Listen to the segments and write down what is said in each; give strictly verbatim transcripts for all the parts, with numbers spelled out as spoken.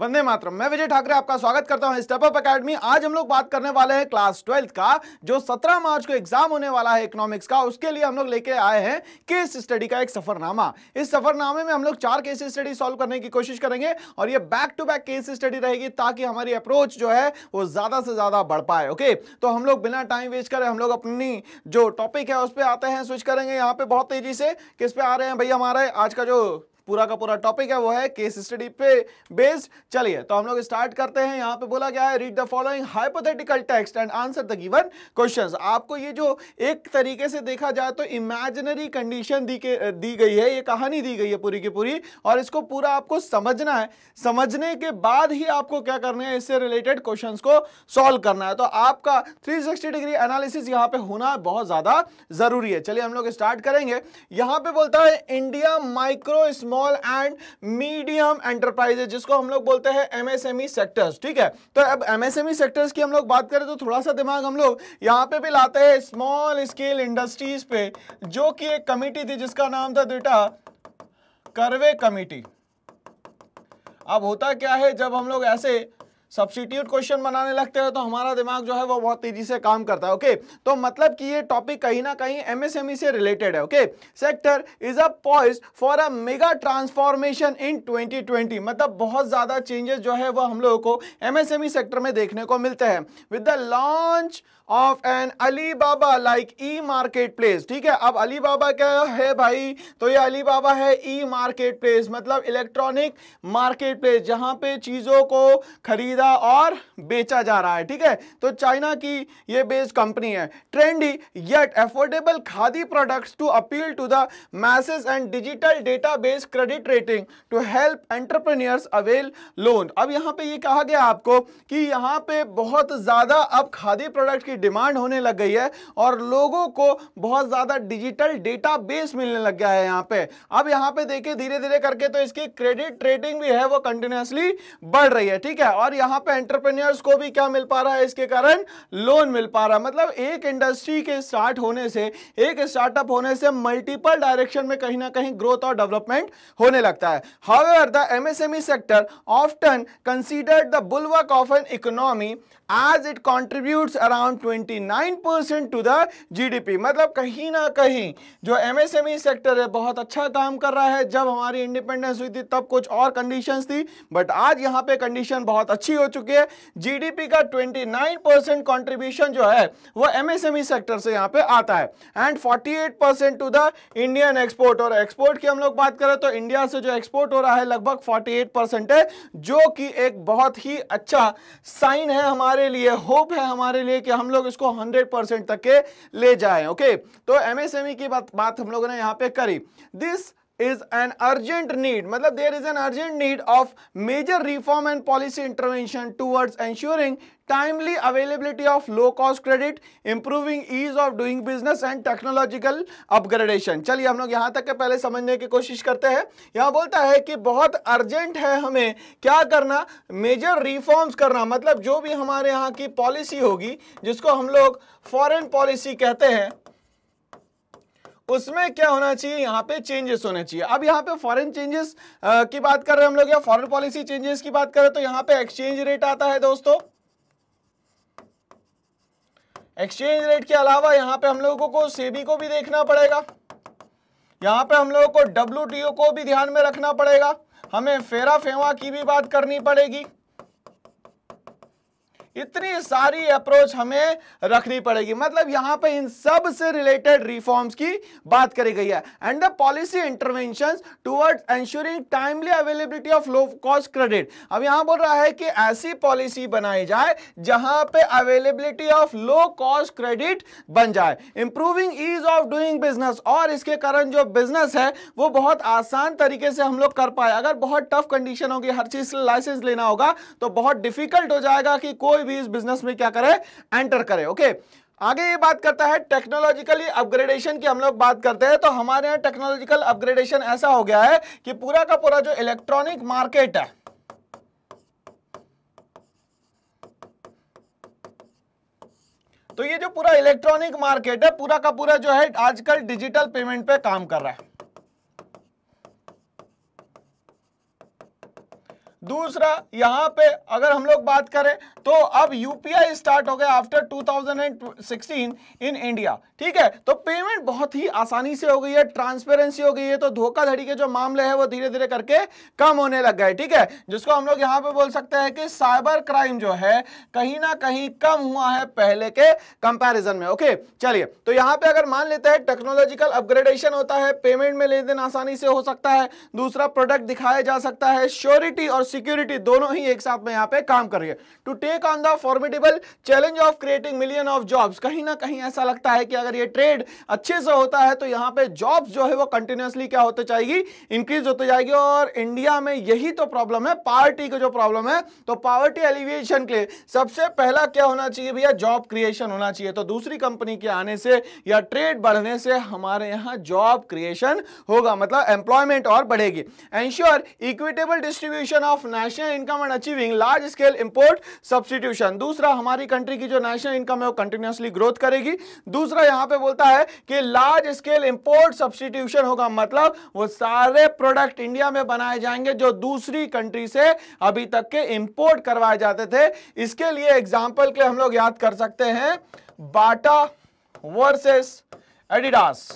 वंदे मातरम। मैं विजय ठाकरे आपका स्वागत करता हूं स्टेप अप एकेडमी। आज हम लोग बात करने वाले हैं क्लास ट्वेल्थ का जो सत्रह मार्च को एग्जाम होने वाला है इकोनॉमिक्स का। उसके लिए हम लोग लेके आए हैं केस स्टडी का एक सफरनामा। इस सफरनामे में हम लोग चार केस स्टडी सॉल्व करने की कोशिश करेंगे और ये back to back case study रहेगी ताकि हमारी अप्रोच जो है वो ज्यादा से ज्यादा बढ़ पाए। ओके, तो हम लोग बिना टाइम वेस्ट करें हम लोग अपनी जो टॉपिक है उस पर आते हैं, स्विच करेंगे यहाँ पे बहुत तेजी से। किस पे आ रहे हैं भैया? हमारा आज का जो पूरा का पूरा टॉपिक है वो है केस स्टडी पे बेस्ड। चलिए तो हम लोग स्टार्ट करते हैं। यहाँ पे बोला गया है read the following hypothetical text and answer the given questions. आपको ये जो एक तरीके से देखा जाए तो इमेजिनरी कंडीशन दी के दी गई है, ये कहानी दी गई है पूरी की पूरी, और इसको पूरा आपको समझना है। समझने के बाद ही आपको क्या करना है, इससे रिलेटेड क्वेश्चन को सॉल्व करना है। तो आपका थ्री सिक्सटी डिग्री एनालिसिस यहाँ पे होना बहुत ज्यादा जरूरी है। चलिए हम लोग स्टार्ट करेंगे। यहाँ पे बोलता है India micro small and medium enterprises, जिसको हम लोग बोलते हैं एमएसएमई सेक्टर्स। ठीक है, तो अब एमएसएमई सेक्टर्स की हम लोग बात करें तो थोड़ा सा दिमाग हम लोग यहाँ पे भी लाते हैं स्मॉल स्केल इंडस्ट्रीज पे, जो कि एक कमेटी थी जिसका नाम था बेटा करवे कमेटी। अब होता क्या है, जब हम लोग ऐसे सब्स्टिट्यूट क्वेश्चन बनाने लगते हैं तो हमारा दिमाग जो है वो बहुत तेजी से काम करता है। ओके, तो मतलब कि ये टॉपिक कहीं ना कहीं एमएसएमई से रिलेटेड है। Okay, sector is a poised for a mega transformation in twenty twenty. मतलब बहुत ज्यादा चेंजेस जो है वो हम लोगों को एमएसएमई सेक्टर में देखने को मिलते हैं with the launch of an Alibaba like e market place. ठीक है, अब अलीबाबा क्या है भाई? तो ये अलीबाबा है ई मार्केट प्लेस, मतलब इलेक्ट्रॉनिक मार्केट प्लेस जहां पे चीजों को खरीदा और बेचा जा रहा है। ठीक है, तो चाइना की ये बेस्ड कंपनी है। Trendy yet affordable khadi products to appeal to the masses and digital data based credit rating to help entrepreneurs avail loan. अब यहाँ पे ये कहा गया आपको कि यहाँ पे बहुत ज्यादा अब खादी प्रोडक्ट की डिमांड होने लग गई है और लोगों को बहुत ज्यादा डिजिटल डेटाबेस मिलने लग गया है यहाँ पे। अब यहाँ पे देखिए धीरे धीरे करके तो इसकी क्रेडिट रेटिंग भी है वो कंटिन्यूअसली बढ़ रही है। ठीक है, और यहाँ पे एंटरप्रेन्योर्स को भी क्या मिल पा रहा है, इसके कारण लोन मिल पा रहा है। मतलब एक इंडस्ट्री के स्टार्ट होने से, एक स्टार्टअप होने से मल्टीपल डायरेक्शन में कहीं ना कहीं ग्रोथ और डेवलपमेंट होने लगता है। However the MSME sector often considered the bulwark of an economy as it contribute around उनतीस परसेंट टू द जीडीपी। मतलब कहीं ना कहीं जो एमएसएमई सेक्टर है बहुत अच्छा काम कर रहा है। जब हमारी इंडिपेंडेंस हुई थी तब कुछ और कंडीशंस थी, बट आज यहाँ पे कंडीशन बहुत अच्छी हो चुकी है। जीडीपी का उनतीस परसेंट कंट्रीब्यूशन जो है वो एमएसएमई सेक्टर से यहाँ पे आता है एंड अड़तालीस percent to the Indian export. और एक्सपोर्ट की हम लोग बात करें तो इंडिया से जो एक्सपोर्ट हो रहा है लगभग अड़तालीस परसेंट है, जो कि एक बहुत ही अच्छा साइन है हमारे लिए, होप है हमारे लिए कि हम लोग लोग इसको सौ परसेंट तक के ले जाएं। ओके, तो एमएसएमई की बात बात हम लोगों ने यहाँ पे करी। This is an urgent need, मतलब there is an urgent need of major reform and policy intervention towards ensuring timely availability of low cost credit, improving ease of doing business and technological upgradation। चलिए हम लोग यहाँ तक के पहले समझने की कोशिश करते हैं। यहाँ बोलता है कि बहुत अर्जेंट है हमें क्या करना, मेजर रिफॉर्म्स करना। मतलब जो भी हमारे यहाँ की पॉलिसी होगी जिसको हम लोग फॉरेन पॉलिसी कहते हैं, उसमें क्या होना चाहिए, यहाँ पे चेंजेस होने चाहिए। अब यहाँ पे फॉरेन चेंजेस की बात कर रहे हैं हम लोग या फॉरेन पॉलिसी चेंजेस की बात करें तो यहाँ पे एक्सचेंज रेट आता है दोस्तों। एक्सचेंज रेट के अलावा यहाँ पे हम लोगों को सेबी को भी देखना पड़ेगा, यहाँ पे हम लोगों को डब्ल्यूटीओ को भी ध्यान में रखना पड़ेगा, हमें फेरा फेवा की भी बात करनी पड़ेगी। इतनी सारी अप्रोच हमें रखनी पड़ेगी। मतलब यहाँ पे इन सब से रिलेटेड रिफॉर्म्स की बात करी गई है and the policy interventions towards ensuring timely availability of low cost credit. अब यहाँ बोल रहा है कि ऐसी पॉलिसी बनाई जाए जहाँ पे availability of low cost credit बन जाए, improving ease of doing business, और इसके कारण जो बिजनेस है वो बहुत आसान तरीके से हम लोग कर पाए। अगर बहुत टफ कंडीशन होगी, हर चीज लाइसेंस लेना होगा, तो बहुत डिफिकल्ट हो जाएगा कि कोई भी इस बिजनेस में क्या करे, एंटर करे। ओके, आगे ये बात करता है टेक्नोलॉजिकली अपग्रेडेशन की हम लोग बात करते हैं। तो हमारे यहाँ टेक्नोलॉजिकल अपग्रेडेशन ऐसा हो गया है कि पूरा का पूरा जो इलेक्ट्रॉनिक मार्केट है, तो ये जो पूरा इलेक्ट्रॉनिक मार्केट है पूरा का पूरा जो है आजकल डिजिटल पेमेंट पे काम कर रहा है। दूसरा यहाँ पे अगर हम लोग बात करें तो अब यूपीआई स्टार्ट हो गया after two thousand sixteen in India, ठीक है। तो पेमेंट बहुत ही आसानी से हो गई है, ट्रांसपेरेंसी हो गई है, तो धोखाधड़ी के जो मामले हैं वो धीरे धीरे करके कम होने लग गए, ठीक है। जिसको हम लोग यहाँ पे बोल सकते हैं कि साइबर क्राइम जो है कहीं ना कहीं कम हुआ है पहले के कंपैरिजन में। ओके चलिए, तो यहाँ पे अगर मान लेते हैं टेक्नोलॉजिकल अपग्रेडेशन होता है, पेमेंट में लेन देन आसानी से हो सकता है, दूसरा प्रोडक्ट दिखाया जा सकता है, श्योरिटी और सिक्योरिटी दोनों ही एक साथ में यहाँ पे काम कर रही है। To take on the formidable challenge of creating million of jobs, कहीं ना कहीं ऐसा लगता है कि अगर ये ट्रेड अच्छे से होता है तो यहाँ पे जॉब्स जो है वो कंटिन्यूअसली क्या होते जाएगी, इंक्रीज होते जाएगी। और इंडिया में यही तो प्रॉब्लम है, पार्टी की जो प्रॉब्लम है, तो पावर्टी एलिविएशन के लिए सबसे पहला क्या होना चाहिए भैया, जॉब क्रिएशन होना चाहिए। तो दूसरी कंपनी के आने से या ट्रेड बढ़ने से हमारे यहाँ जॉब क्रिएशन होगा, मतलब एम्प्लॉयमेंट और बढ़ेगी। Ensure equitable distribution of national income and achieving large scale import substitution, दूसरा हमारी कंट्री की जो नेशनल इनकम है वो कंटिन्यूअसली ग्रोथ करेगी। दूसरा यहाँ पे बोलता है कि लार्ज स्केल इंपोर्ट सब्स्टिट्यूशन होगा, मतलब वो सारे प्रोडक्ट इंडिया में बनाए जाएंगे जो दूसरी कंट्री से अभी तक के इंपोर्ट करवाए जाते थे। इसके लिए एग्जाम्पल के लिए हम लोग याद कर सकते हैं बाटा वर्सेस एडिडास।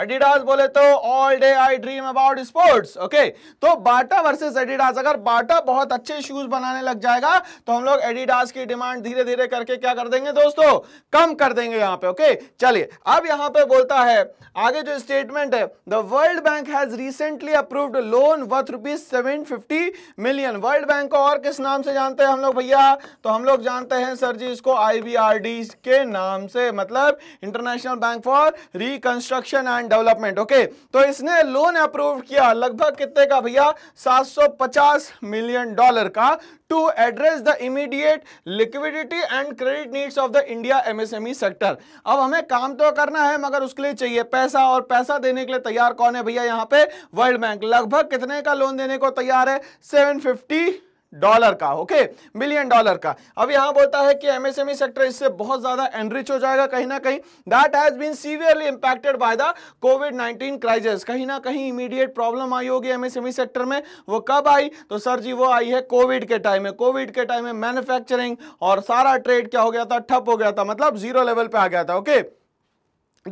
एडिडास बोले तो all day I dream about sports, okay. तो बाटा वर्सेस एडिडास, अगर बाटा बहुत अच्छे शूज बनाने लग जाएगा तो हम लोग एडिडास की डिमांड धीरे धीरे करके क्या कर देंगे दोस्तों, कम कर देंगे यहाँ पे। ओके चलिए, अब यहाँ पे बोलता है आगे जो स्टेटमेंट है, the world bank has recently approved loan worth rupees seven fifty million. World bank को और किस नाम से जानते हैं हम लोग भैया, तो हम लोग जानते हैं सर जी इसको आई बी आर डी के नाम से, मतलब international bank for reconstruction and development. Okay तो इसने लोन अप्रूव किया लगभग कितने का भैया, सात सौ पचास मिलियन डॉलर का, to address the immediate liquidity and credit needs of the India MSME sector. अब हमें काम तो करना है मगर उसके लिए चाहिए पैसा, और पैसा देने के लिए तैयार कौन है भैया यहाँ पे, वर्ल्ड बैंक। लगभग कितने का लोन देने को तैयार है, सेवन फिफ्टी डॉलर का, ओके मिलियन डॉलर का। अब यहां बोलता है कि एमएसएमई सेक्टर इससे बहुत ज्यादा एनरिच हो जाएगा कहीं ना कहीं। That has been severely impacted by the COVID nineteen crisis, कहीं ना कहीं इमीडिएट प्रॉब्लम आई होगी एमएसएमई सेक्टर में। वो कब आई, तो सर जी वो आई है कोविड के टाइम में। कोविड के टाइम में मैन्युफैक्चरिंग और सारा ट्रेड क्या हो गया था, ठप हो गया था, मतलब जीरो लेवल पे आ गया था। Okay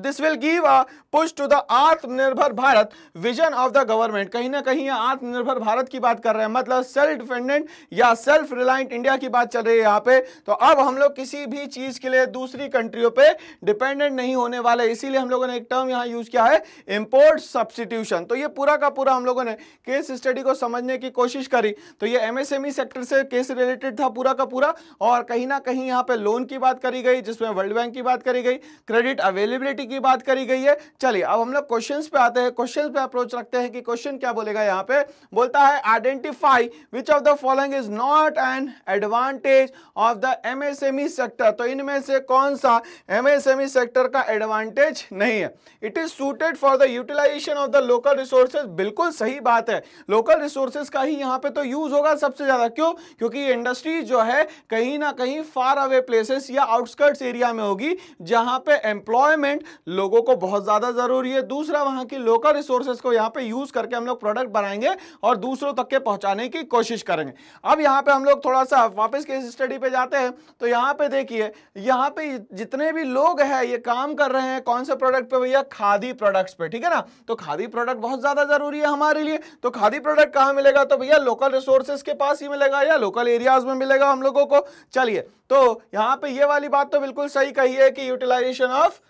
this will give a push to the Atmanirbhar Bharat vision of the government, कहीं ना कहीं आत्मनिर्भर भारत की बात कर रहे हैं, मतलब सेल्फ डिपेंडेंट या सेल्फ रिलायंट इंडिया की बात चल रही है यहाँ पे। तो अब हम लोग किसी भी चीज के लिए दूसरी कंट्रियों पे डिपेंडेंट नहीं होने वाले, इसीलिए हम लोगों ने एक टर्म यहाँ यूज किया है, इम्पोर्ट सब्स्टिट्यूशन। तो ये पूरा का पूरा हम लोगों ने केस स्टडी को समझने की कोशिश करी, तो ये एमएसएमई सेक्टर से केस रिलेटेड था पूरा का पूरा, और कहीं ना कहीं यहाँ पे लोन की बात करी गई जिसमें वर्ल्ड बैंक की बात करी गई, क्रेडिट अवेलेबिलिटी की बात करी गई है। चलिए अब हम लोग क्वेश्चंस पे आते हैं, क्वेश्चंस पे अप्रोच रखते हैं कि क्वेश्चन क्या बोलेगा। यहाँ पे बोलता है identify which of the following is not an advantage of the MSME sector, तो इनमें से कौन सा एमएसएमई सेक्टर का एडवांटेज नहीं है। It is suited for the utilisation of the local resources, बिल्कुल सही बात है, लोकल रिसोर्सेज का ही यहाँ पे तो यूज होगा सबसे ज्यादा। क्यों, क्योंकि इंडस्ट्री जो है कहीं ना कहीं फार अवे प्लेसेस या आउटस्कर्ट्स एरिया में होगी जहां पे एम्प्लॉयमेंट लोगों को बहुत ज्यादा जरूरी है। दूसरा, वहां की लोकल रिसोर्सेज को यहाँ पे यूज करके हम लोग प्रोडक्ट बनाएंगे और दूसरों तक के पहुंचाने की कोशिश करेंगे। अब यहाँ पे हम लोग थोड़ा सा वापस केस स्टडी पे जाते हैं, तो यहाँ पे देखिए, यहाँ पे जितने भी लोग हैं ये काम कर रहे हैं कौन से प्रोडक्ट पे भैया, खादी प्रोडक्ट्स पे, ठीक है ना। तो खादी प्रोडक्ट बहुत ज्यादा जरूरी है हमारे लिए, तो खादी प्रोडक्ट कहाँ मिलेगा, तो भैया लोकल रिसोर्सेज के पास ही मिलेगा या लोकल एरियाज में मिलेगा हम लोगों को। चलिए, तो यहाँ पे ये वाली बात तो बिल्कुल सही कही है कि यूटिलाइजेशन ऑफ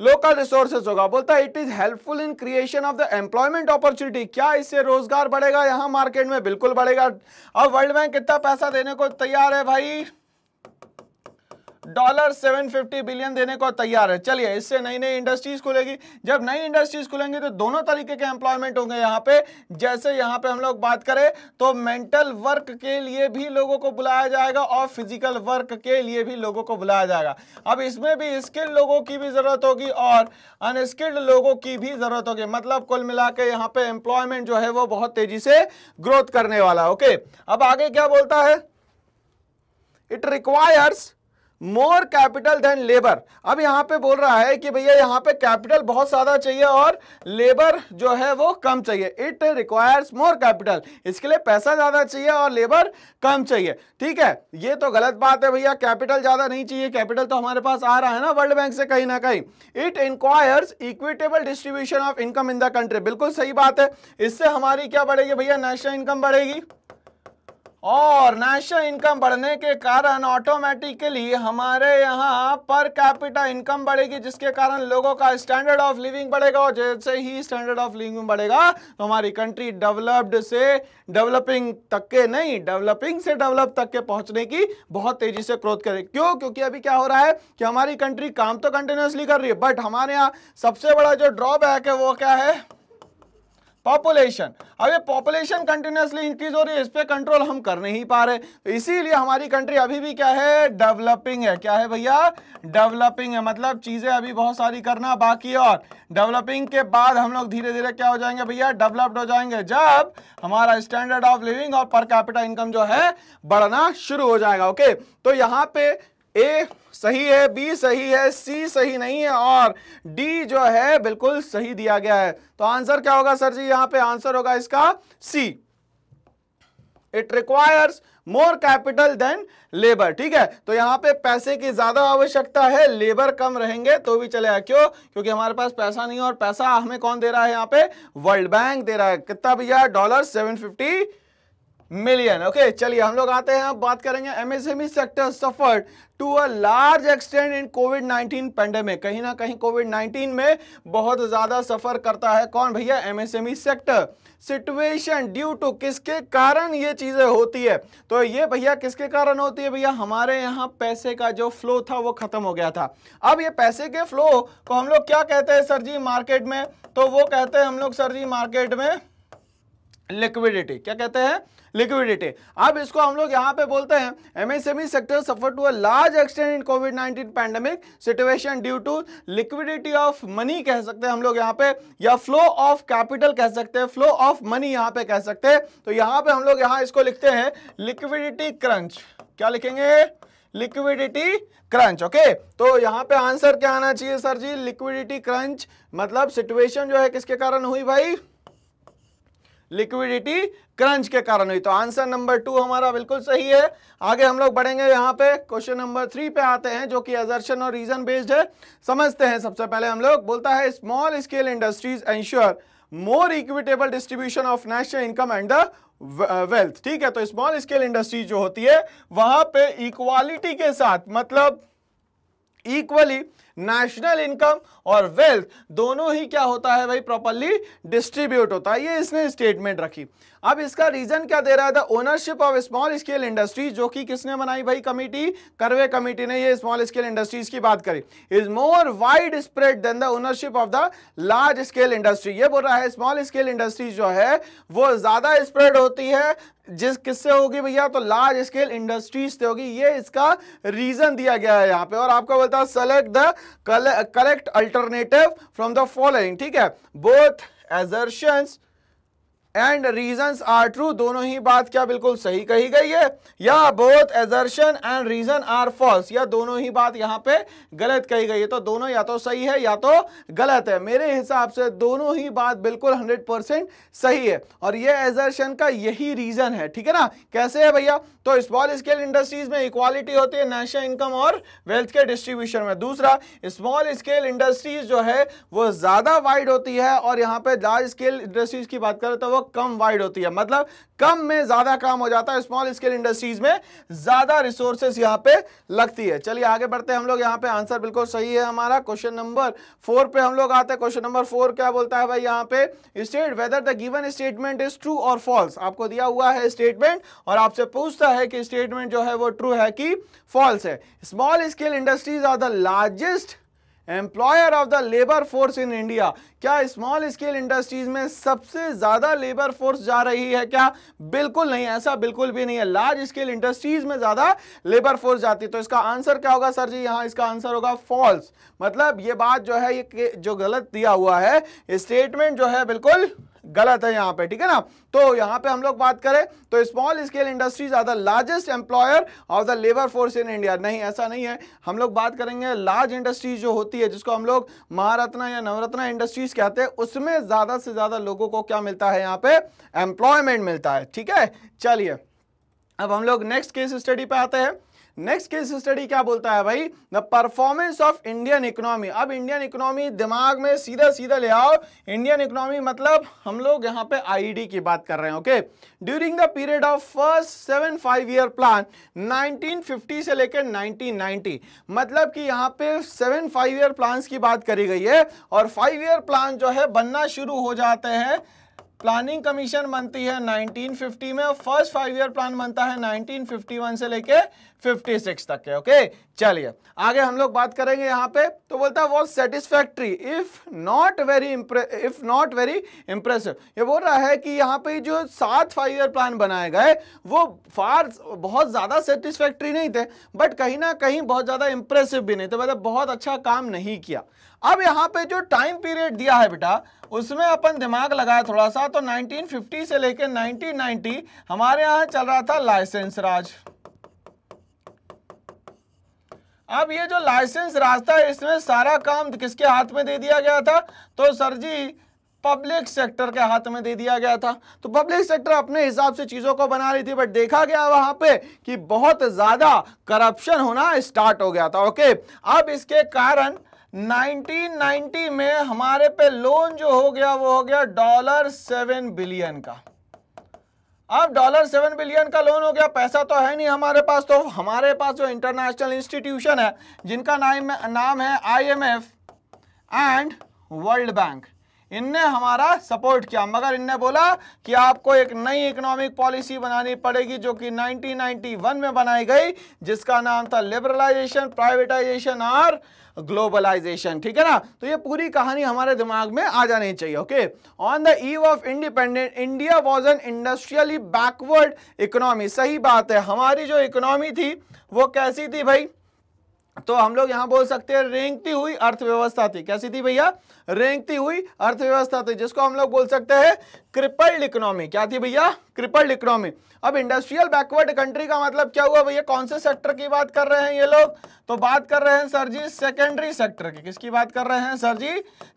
लोकल रिसोर्सेज होगा। बोलता है it is helpful in creation of the employment opportunity, क्या इससे रोजगार बढ़ेगा यहाँ मार्केट में, बिल्कुल बढ़ेगा। अब वर्ल्ड बैंक कितना पैसा देने को तैयार है भाई, डॉलर सात सौ पचास बिलियन देने को तैयार है। चलिए, इससे नई नई इंडस्ट्रीज खुलेगी, जब नई इंडस्ट्रीज खुलेंगी तो दोनों तरीके के एम्प्लॉयमेंट होंगे यहाँ पे। जैसे यहाँ पे हम लोग बात करें तो मेंटल वर्क के लिए भी लोगों को बुलाया जाएगा और फिजिकल वर्क के लिए भी लोगों को बुलाया जाएगा। अब इसमें भी स्किल्ड लोगों की भी जरूरत होगी और अनस्किल्ड लोगों की भी जरूरत होगी, मतलब कुल मिला के यहाँ पे एम्प्लॉयमेंट जो है वो बहुत तेजी से ग्रोथ करने वाला है। ओके, अब आगे क्या बोलता है, it requires more capital than labour. अब यहाँ पे बोल रहा है कि भैया यहाँ पे कैपिटल बहुत ज़्यादा चाहिए और लेबर जो है वो कम चाहिए। इट रिक्वायर्स मोर कैपिटल, इसके लिए पैसा ज़्यादा चाहिए और लेबर कम चाहिए। ठीक है, ये तो गलत बात है भैया, कैपिटल ज़्यादा नहीं चाहिए, कैपिटल तो हमारे पास आ रहा है ना वर्ल्ड बैंक से कहीं ना कहीं। It requires equitable distribution of income in the country, बिल्कुल सही बात है। इससे हमारी क्या बढ़ेगी भैया? नेशनल इनकम बढ़ेगी, और नेशनल इनकम बढ़ने के कारण ऑटोमेटिकली हमारे यहाँ पर कैपिटा इनकम बढ़ेगी, जिसके कारण लोगों का स्टैंडर्ड ऑफ लिविंग बढ़ेगा, और जैसे ही स्टैंडर्ड ऑफ लिविंग बढ़ेगा तो हमारी कंट्री डेवलप्ड से डेवलपिंग तक के नहीं, डेवलपिंग से डेवलप तक के पहुँचने की बहुत तेजी से ग्रोथ करेगी। क्यों? क्योंकि अभी क्या हो रहा है कि हमारी कंट्री काम तो कंटिन्यूसली कर रही है, बट हमारे यहाँ सबसे बड़ा जो ड्रॉबैक है वो क्या है? पॉपुलेशन। अब ये पॉपुलेशन कंटिन्यूसली इंक्रीज हो रही है, इस पर कंट्रोल हम कर नहीं पा रहे, तो इसीलिए हमारी कंट्री अभी भी क्या है? डेवलपिंग है। क्या है भैया? डेवलपिंग है, मतलब चीज़ें अभी बहुत सारी करना बाकी है, और डेवलपिंग के बाद हम लोग धीरे धीरे क्या हो जाएंगे भैया? डेवलप्ड हो जाएंगे, जब हमारा स्टैंडर्ड ऑफ लिविंग और पर कैपिटा इनकम जो है बढ़ना शुरू हो जाएगा। ओके, तो यहाँ पे ए सही है, बी सही है, सी सही नहीं है, और डी जो है बिल्कुल सही दिया गया है। तो आंसर क्या होगा सर जी? यहां पे आंसर होगा इसका C, it requires more capital than labour. ठीक है, तो यहाँ पे पैसे की ज्यादा आवश्यकता है, लेबर कम रहेंगे तो भी चलेगा। क्यों? क्योंकि हमारे पास पैसा नहीं है, और पैसा हमें कौन दे रहा है? यहाँ पे वर्ल्ड बैंक दे रहा है। कितना भैया? Dollar seven fifty million. Okay, चलिए हम लोग आते हैं, अब बात करेंगे MSME sector suffered to a large extent in COVID nineteen pandemic. कहीं ना कहीं कोविड नाइन्टीन में बहुत ज्यादा सफर करता है कौन भैया? MSME sector. Situation due to, किसके कारण ये चीजें होती है? तो ये भैया किसके कारण होती है? भैया हमारे यहाँ पैसे का जो फ्लो था वो खत्म हो गया था। अब ये पैसे के फ्लो को हम लोग क्या कहते हैं सर जी मार्केट में? तो वो कहते हैं हम लोग सर जी मार्केट में लिक्विडिटी। क्या कहते हैं? लिक्विडिटी। अब इसको हम लोग यहाँ पे बोलते हैं MSME sector suffer to a large extent in COVID nineteen pandemic situation due to liquidity of money कह सकते हैं हम लोग यहाँ पे, या फ्लो ऑफ कैपिटल कह सकते हैं, फ्लो ऑफ मनी यहाँ पे कह सकते हैं। तो यहाँ पे हम लोग यहाँ इसको लिखते हैं लिक्विडिटी क्रंच। क्या लिखेंगे? Liquidity crunch. ओके, तो यहाँ पे आंसर क्या आना चाहिए सर जी? लिक्विडिटी क्रंच, मतलब सिचुएशन जो है किसके कारण हुई भाई? लिक्विडिटी क्रंच के कारण हुई। तो आंसर नंबर टू हमारा बिल्कुल सही है। आगे हम लोग बढ़ेंगे, यहाँ पे क्वेश्चन नंबर थ्री पे आते हैं जो कि असर्शन और रीजन बेस्ड है। समझते हैं। सबसे पहले हम लोग बोलता है small scale industries ensure more equitable distribution of national income and the wealth. ठीक है, तो स्मॉल स्केल इंडस्ट्रीज जो होती है वहां पे इक्वालिटी के साथ, मतलब इक्वली नेशनल इनकम और वेल्थ दोनों ही क्या होता है भाई? प्रॉपर्ली डिस्ट्रीब्यूट होता है। ये इसने स्टेटमेंट रखी। अब इसका रीजन क्या दे रहा है? The ownership of small scale industries, जो कि किसने बनाई भाई कमेटी? करवे कमेटी ने ये स्मॉल स्केल इंडस्ट्रीज की बात करी। Is more wide spread than the ownership of the large scale industry. ये बोल रहा है स्मॉल स्केल इंडस्ट्रीज जो है वो ज्यादा स्प्रेड होती है, जिस किससे होगी भैया? तो लार्ज स्केल इंडस्ट्रीज से होगी। ये इसका रीजन दिया गया है यहाँ पे। और आपको बोलता है select the correct alternative from the following. ठीक है, both assertions and reason are true. दोनों ही बात क्या बिल्कुल सही कही गई है, या both assertion and reason are false, या दोनों ही बात यहाँ पे गलत कही गई है। तो दोनों या तो सही है या तो गलत है। मेरे हिसाब से दोनों ही बात बिल्कुल हंड्रेड परसेंट सही है, और ये एजर्शन का यही रीजन है। ठीक है ना, कैसे है भैया? तो स्मॉल स्केल इंडस्ट्रीज में इक्वालिटी होती है नेशनल इनकम और वेल्थ के डिस्ट्रीब्यूशन में। दूसरा, स्मॉल स्केल इंडस्ट्रीज जो है वो ज्यादा वाइड होती है, और यहाँ पे लार्ज स्केल इंडस्ट्रीज की बात करें तो वो कम वाइड होती है, मतलब कम में ज्यादा काम हो जाता है। स्मॉल स्केल इंडस्ट्रीज में ज्यादा रिसोर्सेस यहाँ पे लगती है। चलिए आगे बढ़ते हैं हम लोग। यहाँ पे आंसर बिल्कुल सही है हमारा। क्वेश्चन नंबर फोर पे हम लोग आते हैं। क्वेश्चन नंबर फोर क्या बोलता है भाई? यहाँ पे state whether the given statement is true और फॉल्स। आपको दिया हुआ है स्टेटमेंट और आपसे पूछता है कि स्टेटमेंट जो है वो ट्रू है कि फॉल्स है। Small scale industries are the largest employer of the labour force in India. क्या स्मॉल स्केल इंडस्ट्रीज में सबसे ज्यादा लेबर फोर्स जा रही है क्या? बिल्कुल नहीं, ऐसा बिल्कुल भी नहीं है। लार्ज स्केल इंडस्ट्रीज में ज्यादा लेबर फोर्स जाती है। तो इसका आंसर क्या होगा सर जी? यहाँ इसका आंसर होगा फॉल्स, मतलब ये बात जो है ये जो गलत दिया हुआ है स्टेटमेंट जो है बिल्कुल गलत है यहाँ पे, ठीक है ना। तो यहाँ पे हम लोग बात करें तो small scale industries are the largest employer of the labour force in India, नहीं ऐसा नहीं है। हम लोग बात करेंगे लार्ज इंडस्ट्रीज जो होती है, जिसको हम लोग महारत्ना या नवरत्ना इंडस्ट्रीज कहते हैं, उसमें ज्यादा से ज्यादा लोगों को क्या मिलता है यहाँ पे, एम्प्लॉयमेंट मिलता है, ठीक है। चलिए अब हम लोग नेक्स्ट केस स्टडी पे आते हैं। नेक्स्ट केस स्टडी क्या बोलता है भाई, the performance of Indian economy. अब इंडियन इकोनॉमी दिमाग में सीधा सीधा ले आओ, इंडियन इकोनॉमी मतलब हम लोग यहाँ पे आईडी की बात कर रहे हैं, okay. During the period of first seven five year plan nineteen fifty से लेकर नाइनटीन नाइंटी, मतलब कि यहाँ पे सेवन फाइव ईयर प्लान की बात करी गई है, और फाइव ईयर प्लान जो है बनना शुरू हो जाते हैं। प्लानिंग कमीशन बनती है नाइनटीन फिफ्टी में, फर्स्ट फाइव ईयर प्लान बनता है नाइनटीन फिफ्टी वन से लेके फिफ्टी सिक्स तक के, ओके। चलिए आगे हम लोग बात करेंगे यहाँ पे, तो बोलता है वो satisfactory if not very if not very impressive. ये बोल रहा है कि यहाँ पे जो सात फाइव ईयर प्लान बनाए गए वो फार बहुत ज़्यादा सेटिस्फैक्ट्री नहीं थे, बट कहीं ना कहीं बहुत ज़्यादा इंप्रेसिव भी नहीं थे, मतलब बहुत अच्छा काम नहीं किया। अब यहाँ पे जो टाइम पीरियड दिया है बेटा, उसमें अपन दिमाग लगाया थोड़ा सा, तो नाइनटीन फिफ्टी से लेकर नाइनटीन नाइंटी हमारे यहाँ चल रहा था लाइसेंस राज। अब ये जो लाइसेंस राज था, इसमें सारा काम किसके हाथ में दे दिया गया था, तो सर जी पब्लिक सेक्टर के हाथ में दे दिया गया था। तो पब्लिक सेक्टर अपने हिसाब से चीज़ों को बना रही थी, बट देखा गया वहाँ पे कि बहुत ज़्यादा करप्शन होना स्टार्ट हो गया था, ओके। अब इसके कारण नाइनटीन नाइंटी में हमारे पे लोन जो हो गया वो हो गया डॉलर सेवन बिलियन का। अब डॉलर सेवन बिलियन का लोन हो गया, पैसा तो है नहीं हमारे पास, तो हमारे पास जो इंटरनेशनल इंस्टीट्यूशन है जिनका नाम नाम है I M F and World Bank, इनने हमारा सपोर्ट किया, मगर इनने बोला कि आपको एक नई इकोनॉमिक पॉलिसी बनानी पड़ेगी, जो कि नाइनटीन नाइंटी वन में बनाई गई, जिसका नाम था लिबरलाइजेशन, प्राइवेटाइजेशन और ग्लोबलाइजेशन, ठीक है ना। तो ये पूरी कहानी हमारे दिमाग में आ जानी चाहिए, okay. On the eve of independent India was an industrially backward economy, सही बात है। हमारी जो इकोनॉमी थी वो कैसी थी भाई, तो हम लोग यहाँ बोल सकते हैं रेंगती हुई अर्थव्यवस्था थी। कैसी थी भैया, रेंगती हुई अर्थव्यवस्था थी, जिसको हम लोग बोल सकते हैं क्रिपल्ड इकोनॉमी। क्या थी भैया, क्रिपल्ड इकोनॉमी। अब इंडस्ट्रियल बैकवर्ड कंट्री का मतलब क्या हुआ भैया, कौन से सेक्टर की बात कर रहे हैं ये लोग, तो बात कर रहे हैं सर जी सेकेंडरी सेक्टर की। किसकी बात कर रहे हैं सर जी,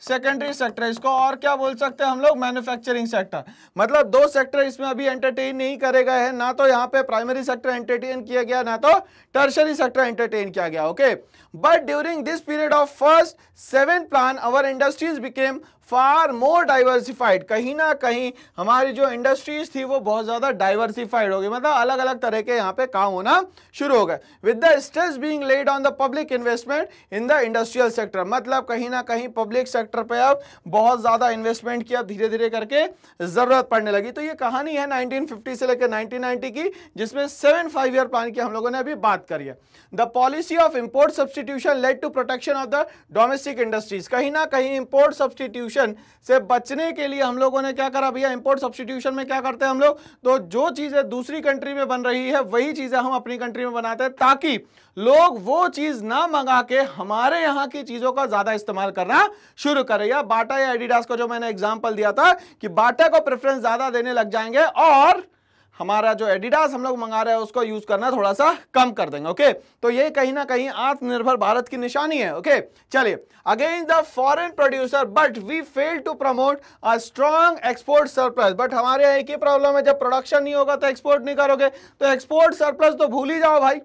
सेकेंडरी सेक्टर। इसको और क्या बोल सकते हैं हम लोग, मैन्युफैक्चरिंग सेक्टर। मतलब दो सेक्टर इसमें अभी एंटरटेन नहीं करे गए हैं, ना तो यहाँ पे प्राइमरी सेक्टर एंटरटेन किया गया, ना तो टर्शरी सेक्टर एंटरटेन किया गया, okay. But during this period of first seven plan our industries became far more diversified. कहीं ना कहीं हमारी जो इंडस्ट्रीज थी वो बहुत ज़्यादा डाइवर्सिफाइड हो गई, मतलब अलग अलग तरह के यहाँ पे काम होना शुरू हो गए। With the stress being laid on the public investment in the industrial sector, मतलब कहीं ना कहीं पब्लिक सेक्टर पे अब बहुत ज़्यादा इन्वेस्टमेंट की अब धीरे धीरे करके ज़रूरत पड़ने लगी। तो ये कहानी है नाइनटीन फिफ्टी से लेकर नाइनटीन नाइन्टी की, जिसमें सेवन फाइव ईयर प्लान की हम लोगों ने अभी बात करी है। The policy of import substitution led to protection of the domestic industries. कहीं ना कहीं इम्पोर्ट सब्सटीट्यूशन से बचने के लिए हम लोगों ने क्या करा भैया, इंपोर्ट सब्स्टिट्यूशन में क्या करते हैं हम लोग, तो जो चीजें दूसरी कंट्री में बन रही है वही चीजें हम अपनी कंट्री में बनाते हैं, ताकि लोग वो चीज ना मंगा के हमारे यहाँ की चीजों का ज्यादा इस्तेमाल करना शुरू करें। या बाटा या एडिडास को जो मैंने एग्जाम्पल दिया था कि बाटा को प्रेफरेंस ज्यादा देने लग जाएंगे और हमारा जो एडिडास हम लोग मंगा रहे हैं उसको यूज करना थोड़ा सा कम कर देंगे, ओके। तो ये कहीं ना कहीं आत्मनिर्भर भारत की निशानी है, ओके। चलिए against the foreign producer but we fail to promote a strong export surplus. But हमारे यहाँ एक ही प्रॉब्लम है, जब प्रोडक्शन नहीं होगा तो एक्सपोर्ट नहीं करोगे, तो एक्सपोर्ट सरप्लस तो भूल ही जाओ भाई।